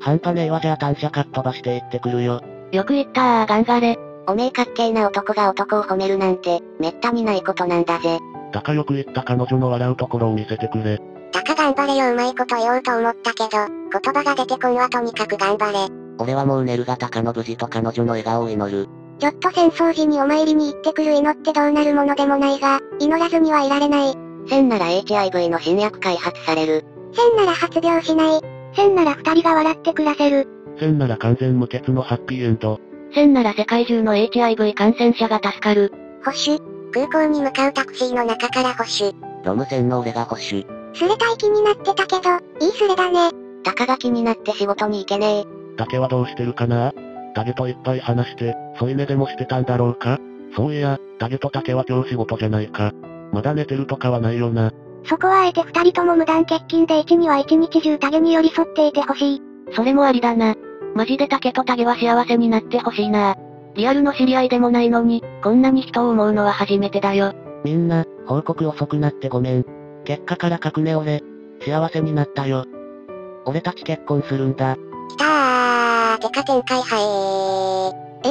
半端ねえわ。じゃあ単車かっ飛ばして行ってくるよ。よく言ったー、頑張れ。おめえかっけえな男が男を褒めるなんて、めったにないことなんだぜ。たかよく言った。彼女の笑うところを見せてくれ。たか頑張れよ。うまいこと言おうと思ったけど、言葉が出てこんわ。とにかく頑張れ。俺はもう寝るが、たかの無事と彼女の笑顔を祈る。ちょっと戦争時にお参りに行ってくる。祈ってどうなるものでもないが、祈らずにはいられない。せんなら エイチアイブイ の新薬開発される。せんなら発病しない。せんなら二人が笑って暮らせる。せんなら完全無欠のハッピーエンド。せんなら世界中の エイチアイブイ 感染者が助かる。保守。空港に向かうタクシーの中から保守。ロム線の俺が保守。すれたい気になってたけど、いいすれだね。タカが気になって仕事に行けねえ。タケはどうしてるかな。タゲといっぱい話して、添い寝でもしてたんだろうか。そういや、タゲとタケは今日仕事じゃないか。まだ寝てるとかはないよな。そこはあえて二人とも無断欠勤で、一には一日中タゲに寄り添っていてほしい。それもありだな。マジでタケとタゲは幸せになってほしいな。リアルの知り合いでもないのに、こんなに人を思うのは初めてだよ。みんな、報告遅くなってごめん。結果から書くね。俺、幸せになったよ。俺たち結婚するんだ。きたー。てか展開はえー。え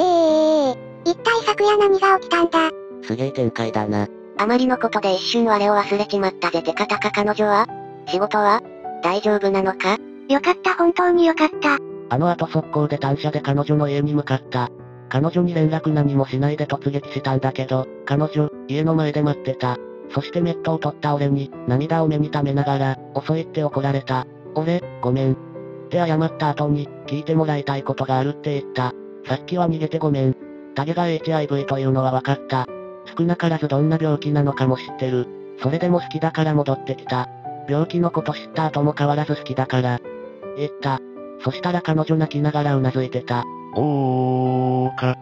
ー。一体昨夜何が起きたんだ。すげえ展開だな。あまりのことで一瞬我を忘れちまったぜ。てかたか彼女は仕事は大丈夫なのか。よかった。本当によかった。あの後速攻で単車で彼女の家に向かった。彼女に連絡何もしないで突撃したんだけど、彼女、家の前で待ってた。そしてメットを取った俺に、涙を目に溜めながら、遅いって怒られた。俺、ごめん。って謝った後に、聞いてもらいたいことがあるって言った。さっきは逃げてごめん。タゲが エイチアイブイ というのは分かった。少なからずどんな病気なのかも知ってる。それでも好きだから戻ってきた。病気のこと知った後も変わらず好きだから。言った。そしたら彼女泣きながらうなずいてた。おーか。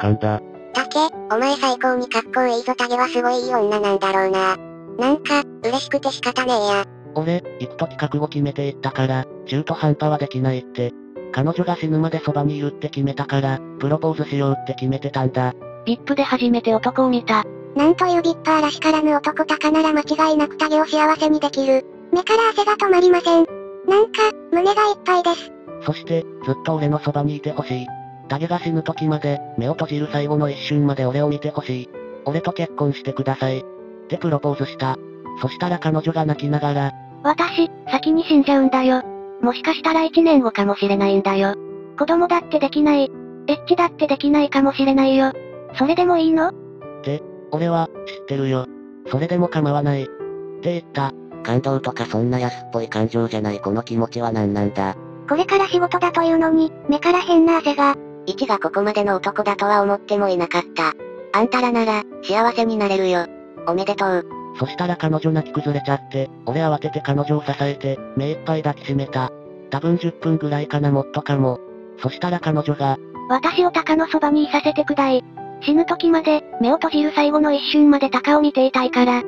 かんだ。タケ、お前最高に格好いいぞ。タゲはすごいいい女なんだろうな。なんか、嬉しくて仕方ねえや。俺、行くとき覚悟決めて行ったから、中途半端はできないって。彼女が死ぬまでそばにいるって決めたから、プロポーズしようって決めてたんだ。ブイアイピー で初めて男を見た。なんという ブイアイピー らしからぬ男。タカなら間違いなくタゲを幸せにできる。目から汗が止まりません。なんか、胸がいっぱいです。そして、ずっと俺のそばにいてほしい。タゲが死ぬ時まで、目を閉じる最後の一瞬まで俺を見てほしい。俺と結婚してください。ってプロポーズした。そしたら彼女が泣きながら、私、先に死んじゃうんだよ。もしかしたらいちねんごかもしれないんだよ。子供だってできない。エッチだってできないかもしれないよ。それでもいいの？って、俺は、知ってるよ。それでも構わない。って言った。感動とかそんな安っぽい感情じゃない。この気持ちは何なんだ。これから仕事だというのに、目から変な汗が。イチがここまでの男だとは思ってもいなかった。あんたらなら、幸せになれるよ。おめでとう。そしたら彼女泣き崩れちゃって、俺慌てて彼女を支えて、目いっぱい抱きしめた。多分じゅっぷんぐらいかな、もっとかも。そしたら彼女が、私を鷹のそばにいさせてくだい。死ぬ時まで、目を閉じる最後の一瞬まで鷹を見ていたいから。っ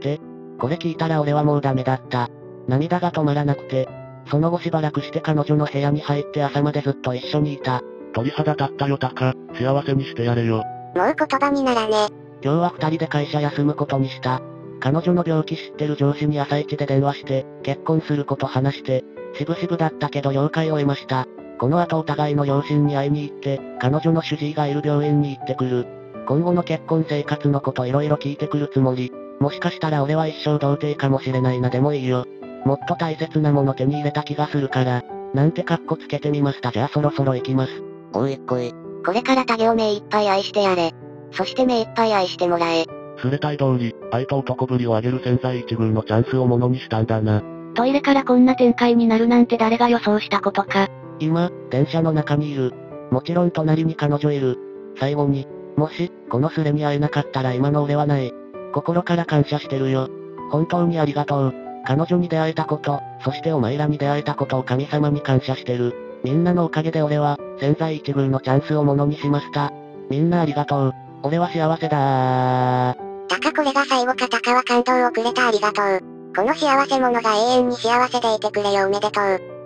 て、これ聞いたら俺はもうダメだった。涙が止まらなくて、その後しばらくして彼女の部屋に入って朝までずっと一緒にいた。鳥肌立ったよ鷹、幸せにしてやれよ。もう言葉にならね。今日は二人で会社休むことにした。彼女の病気知ってる上司に朝一で電話して、結婚すること話して、しぶしぶだったけど了解を得ました。この後お互いの両親に会いに行って、彼女の主治医がいる病院に行ってくる。今後の結婚生活のこと色々聞いてくるつもり。もしかしたら俺は一生童貞かもしれないなでもいいよ。もっと大切なもの手に入れた気がするから、なんてカッコつけてみました。じゃあそろそろ行きます。おいっこい。これから他行目いっぱい愛してやれ。そして目いっぱい愛してもらえ。すれたい通り、愛と男ぶりを上げる千載一遇のチャンスをものにしたんだな。トイレからこんな展開になるなんて誰が予想したことか。今、電車の中にいる。もちろん隣に彼女いる。最後に、もし、このスレに会えなかったら今の俺はない。心から感謝してるよ。本当にありがとう。彼女に出会えたこと、そしてお前らに出会えたことを神様に感謝してる。みんなのおかげで俺は、千載一遇のチャンスをものにしました。みんなありがとう。俺は幸せだー。たかこれが最後かたかは感動をくれたありがとう。この幸せ者が永遠に幸せでいてくれよおめでとう。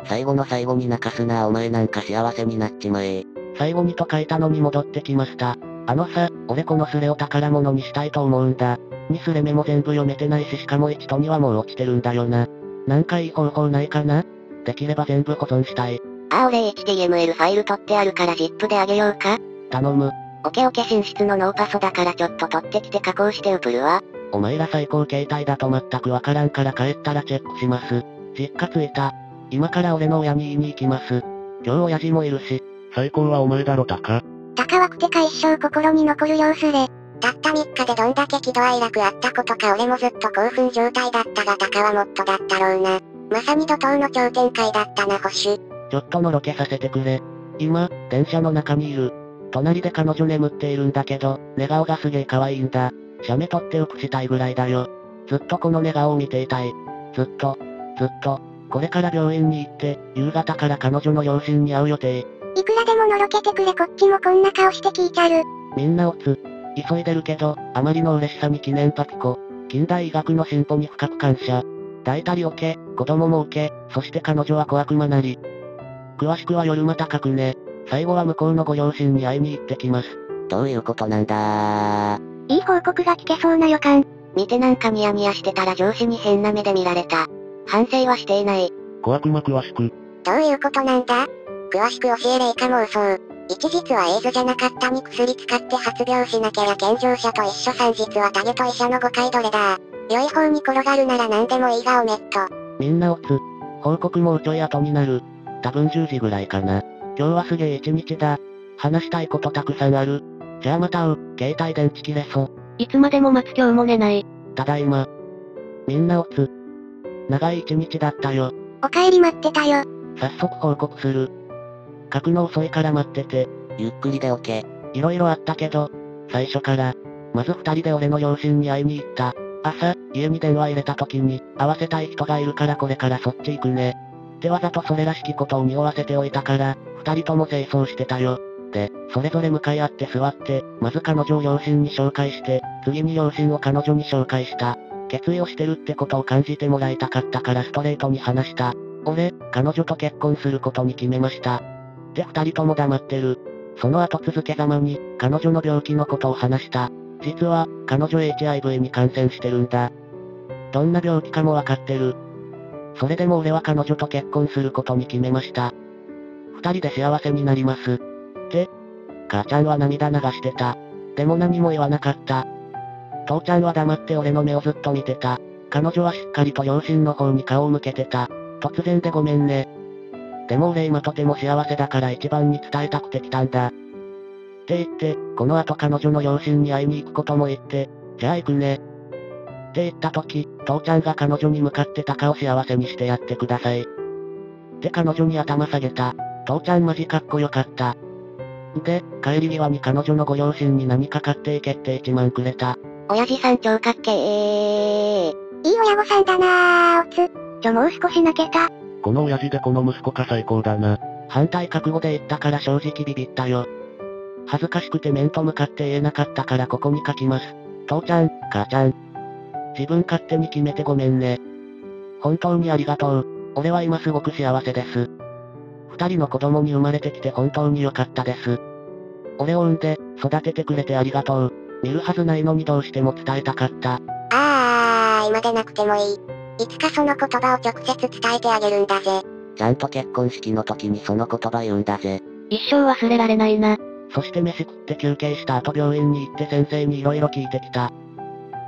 最後の最後に泣かすなあお前なんか幸せになっちまえ。最後にと書いたのに戻ってきました。あのさ、俺このスレを宝物にしたいと思うんだ。にスレ目も全部読めてないししかもいちとにはもう落ちてるんだよな。なんかいい方法ないかな？できれば全部保存したい。ああ俺 エイチティーエムエル ファイル取ってあるから ジップ であげようか？頼む。オケオケ寝室のノーパソだからちょっと取ってきて加工してウプルは。お前ら最高携帯だと全くわからんから帰ったらチェックします。実家着いた。今から俺の親に言いに行きます。今日親父もいるし。最高はお前だろタカ。タカはくてか一生心に残るよスレ。たったみっかでどんだけ喜怒哀楽あったことか俺もずっと興奮状態だったがタカはもっとだったろうな。まさに怒涛の超展開だったな星。ちょっとのろけさせてくれ。今、電車の中にいる。隣で彼女眠っているんだけど、寝顔がすげえ可愛いんだ。写メ撮っておくしたいぐらいだよ。ずっとこの寝顔を見ていたい。ずっと、ずっと。これから病院に行って、夕方から彼女の両親に会う予定。いくらでものろけてくれこっちもこんな顔して聞いちゃる。みんなおつ。急いでるけど、あまりの嬉しさに記念パピコ。近代医学の進歩に深く感謝。大体オケ、子供もオケ、そして彼女は小悪魔なり。詳しくは夜また書くね。最後は向こうのご両親に会いに行ってきます。どういうことなんだー。いい報告が聞けそうな予感。見てなんかニヤニヤしてたら上司に変な目で見られた。反省はしていない。小悪魔詳しく。どういうことなんだ？詳しく教え霊か妄想。一日はエイズじゃなかったに薬使って発病しなきゃ健常者と一緒三日は影と医者の誤解どれだ。良い方に転がるなら何でもいいがおめっと。みんなおつ。報告もうちょい後になる。多分じゅうじぐらいかな。今日はすげえ一日だ。話したいことたくさんある。じゃあまた会う。携帯電池切れそう。いつまでも待つ今日も寝ない。ただいま。みんなおつ。長い一日だったよ。お帰り待ってたよ。早速報告する。書くの遅いから待ってて。ゆっくりでおけ。いろいろあったけど、最初から。まず二人で俺の両親に会いに行った。朝、家に電話入れた時に、会わせたい人がいるからこれからそっち行くね。ってわざとそれらしきことを匂わせておいたから、二人とも清掃してたよ。で、それぞれ向かい合って座って、まず彼女を両親に紹介して、次に両親を彼女に紹介した。決意をしてるってことを感じてもらいたかったからストレートに話した。俺、彼女と結婚することに決めました。で二人とも黙ってる。その後続けざまに、彼女の病気のことを話した。実は、彼女 エイチアイブイ に感染してるんだ。どんな病気かもわかってる。それでも俺は彼女と結婚することに決めました。二人で幸せになります。って、母ちゃんは涙流してた。でも何も言わなかった。父ちゃんは黙って俺の目をずっと見てた。彼女はしっかりと両親の方に顔を向けてた。突然でごめんね。でも俺今とても幸せだから一番に伝えたくて来たんだ。って言って、この後彼女の両親に会いに行くことも言って、じゃあ行くね。って言った時、父ちゃんが彼女に向かって鷹を幸せにしてやってください。って彼女に頭下げた。父ちゃんマジかっこよかった。で、帰り際に彼女のご両親に何か買っていけっていちまんくれた。親父さん超かっけー。いい親御さんだなー、おつ。ちょもう少し泣けた。この親父でこの息子か最高だな。反対覚悟で言ったから正直ビビったよ。恥ずかしくて面と向かって言えなかったからここに書きます。父ちゃん、母ちゃん。自分勝手に決めてごめんね。本当にありがとう。俺は今すごく幸せです。二人の子供に生まれてきて本当に良かったです。俺を産んで、育ててくれてありがとう。見るはずないのにどうしても伝えたかった。あー、今でなくてもいい。いつかその言葉を直接伝えてあげるんだぜ。ちゃんと結婚式の時にその言葉言うんだぜ。一生忘れられないな。そして飯食って休憩した後病院に行って先生に色々聞いてきた。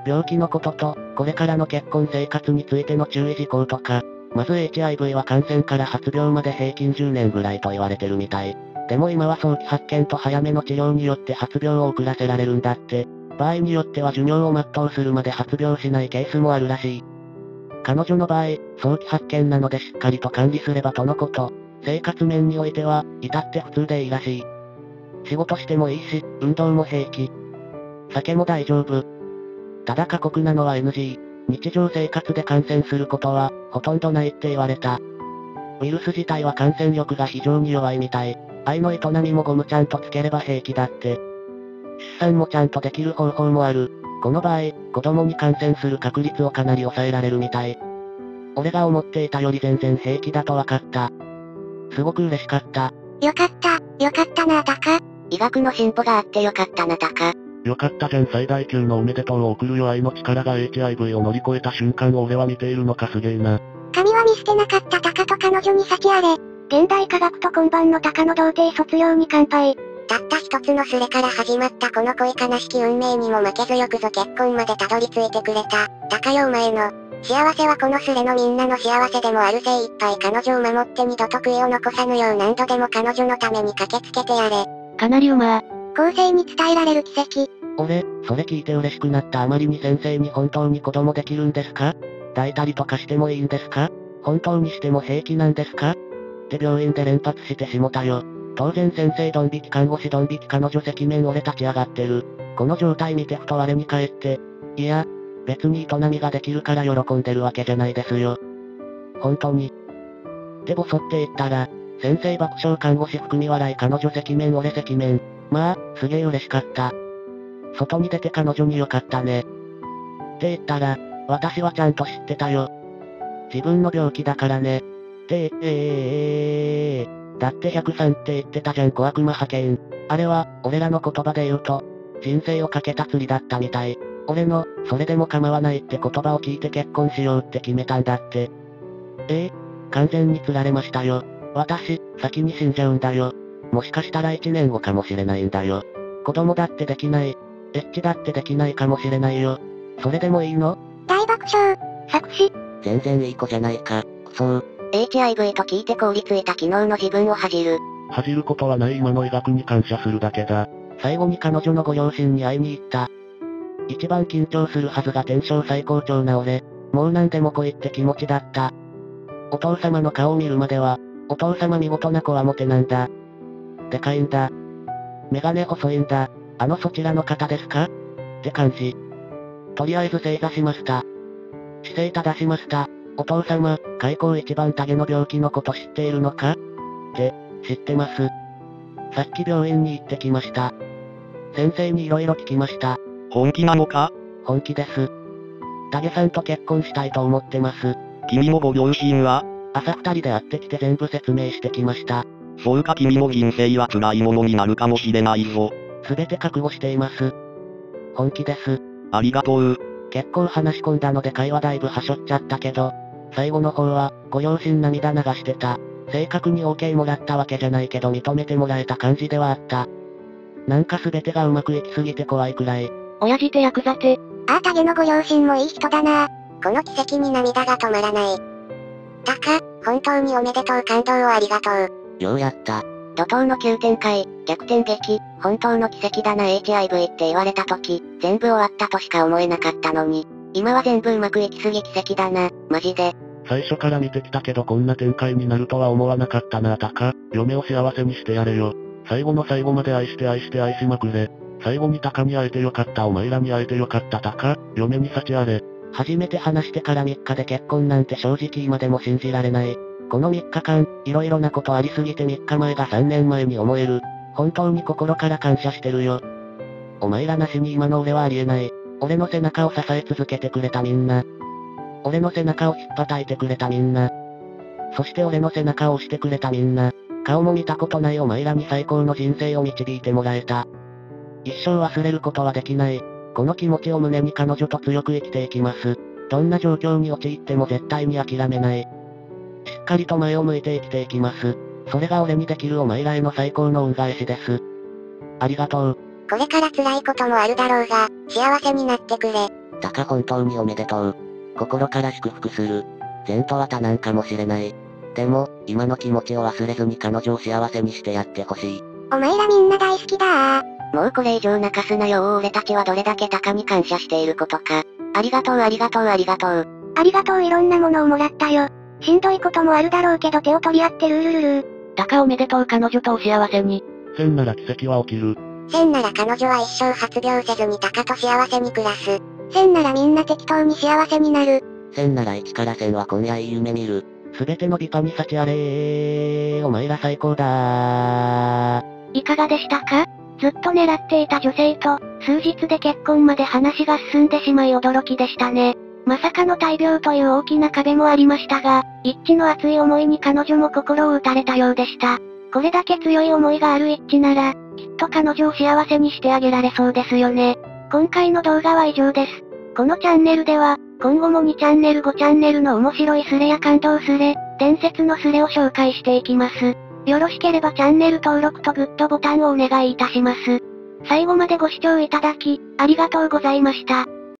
病気のことと、これからの結婚生活についての注意事項とか、まず エイチアイブイ は感染から発病まで平均じゅうねんぐらいと言われてるみたい。でも今は早期発見と早めの治療によって発病を遅らせられるんだって。場合によっては寿命を全うするまで発病しないケースもあるらしい。彼女の場合、早期発見なのでしっかりと管理すればとのこと。生活面においては、至って普通でいいらしい。仕事してもいいし、運動も平気。酒も大丈夫。ただ過酷なのは エヌジー。日常生活で感染することは、ほとんどないって言われた。ウイルス自体は感染力が非常に弱いみたい。愛の営みもゴムちゃんとつければ平気だって。出産もちゃんとできる方法もある。この場合、子供に感染する確率をかなり抑えられるみたい。俺が思っていたより全然平気だと分かった。すごく嬉しかった。よかった、よかったなあたか。医学の進歩があってよかったなたか。よかったじゃん、最大級のおめでとうを送るよ。愛の力が エイチアイブイ を乗り越えた瞬間を俺は見ているのか、すげえな。神は見捨てなかったタカと彼女に幸あれ。現代科学と今晩のタカの童貞卒業に乾杯。たった一つのスレから始まったこの恋悲しき運命にも負けずよくぞ結婚までたどり着いてくれたタカよ。お前の幸せはこのスレのみんなの幸せでもある。精一杯彼女を守って二度と悔いを残さぬよう何度でも彼女のために駆けつけてやれ。かなりうまー。後世に伝えられる奇跡。俺、それ聞いて嬉しくなったあまりに。先生に本当に子供できるんですか？抱いたりとかしてもいいんですか？本当にしても平気なんですか？って病院で連発してしもたよ。当然先生ドン引き、看護師ドン引き、彼女赤面。俺立ち上がってる。この状態見てふと我に返って。いや、別に営みができるから喜んでるわけじゃないですよ。本当に。ってボソって言ったら、先生爆笑、看護師含み笑い、彼女赤面、俺赤面。まあ、すげえ嬉しかった。外に出て彼女によかったね。って言ったら、私はちゃんと知ってたよ。自分の病気だからね。って、ええー、だってひゃくさんって言ってたじゃん、小悪魔派遣。あれは、俺らの言葉で言うと、人生をかけた釣りだったみたい。俺の、それでも構わないって言葉を聞いて結婚しようって決めたんだって。ええー、完全に釣られましたよ。私、先に死んじゃうんだよ。もしかしたらいちねんごかもしれないんだよ。子供だってできない。エッチだってできないかもしれないよ。それでもいいの？大爆笑。作詞。全然いい子じゃないか。くそー。エイチアイブイ と聞いて凍りついた昨日の自分を恥じる。恥じることはない、今の医学に感謝するだけだ。最後に彼女のご両親に会いに行った。一番緊張するはずがテンション最高潮な俺。もう何でも来いって気持ちだった。お父様の顔を見るまでは、お父様見事なこわもてなんだ。でかいんだ。メガネ細いんだ。あのそちらの方ですか？って感じ。とりあえず正座しました。姿勢正しました。お父様、開口一番タゲの病気のこと知っているのか？って、知ってます。さっき病院に行ってきました。先生に色々聞きました。本気なのか？本気です。タゲさんと結婚したいと思ってます。君もご両親は？朝二人で会ってきて全部説明してきました。そうか、君も人生は辛いものになるかもしれないぞ。すべて覚悟しています。本気です。ありがとう。結構話し込んだので会話だいぶはしょっちゃったけど、最後の方は、ご両親涙流してた。正確に オーケー もらったわけじゃないけど認めてもらえた感じではあった。なんかすべてがうまくいきすぎて怖いくらい。親父てヤクザて。あータゲのご両親もいい人だな。この奇跡に涙が止まらない。タカ、本当におめでとう、感動をありがとう。ようやった。怒涛の急展開、逆転劇、本当の奇跡だな。 エイチアイブイ って言われた時、全部終わったとしか思えなかったのに、今は全部うまくいきすぎ奇跡だな、マジで。最初から見てきたけどこんな展開になるとは思わなかったな。あたか、嫁を幸せにしてやれよ。最後の最後まで愛して愛して愛しまくれ。最後にタカに会えてよかった、お前らに会えてよかったタカ、嫁に幸あれ。初めて話してからみっかで結婚なんて正直今でも信じられない。このみっかかん、いろいろなことありすぎてみっかまえがさんねんまえに思える。本当に心から感謝してるよ。お前らなしに今の俺はありえない。俺の背中を支え続けてくれたみんな。俺の背中を引っ叩いてくれたみんな。そして俺の背中を押してくれたみんな。顔も見たことないお前らに最高の人生を導いてもらえた。一生忘れることはできない。この気持ちを胸に彼女と強く生きていきます。どんな状況に陥っても絶対に諦めない。しっかりと前を向いて生きていきます。それが俺にできるお前らへの最高の恩返しです。ありがとう。これから辛いこともあるだろうが、幸せになってくれ。たか本当におめでとう。心から祝福する。前途は多難かもしれない。でも、今の気持ちを忘れずに彼女を幸せにしてやってほしい。お前らみんな大好きだー。もうこれ以上泣かすなよ。俺たちはどれだけタカに感謝していることか。ありがとうありがとうありがとう。ありがとういろんなものをもらったよ。しんどいこともあるだろうけど手を取り合ってルールルルー。タカおめでとう。彼女とお幸せに。せんなら奇跡は起きる。せんなら彼女は一生発病せずにタカと幸せに暮らす。せんならみんな適当に幸せになる。せんならいちからせんは今夜いい夢見る。すべてのビパに幸あれー。お前ら最高だー。いかがでしたか？ずっと狙っていた女性と、数日で結婚まで話が進んでしまい驚きでしたね。まさかの大病という大きな壁もありましたが、一致の熱い思いに彼女も心を打たれたようでした。これだけ強い思いがある一致なら、きっと彼女を幸せにしてあげられそうですよね。今回の動画は以上です。このチャンネルでは、今後もにチャンネルごチャンネルの面白いスレや感動スレ、伝説のスレを紹介していきます。よろしければチャンネル登録とグッドボタンをお願いいたします。最後までご視聴いただき、ありがとうございました。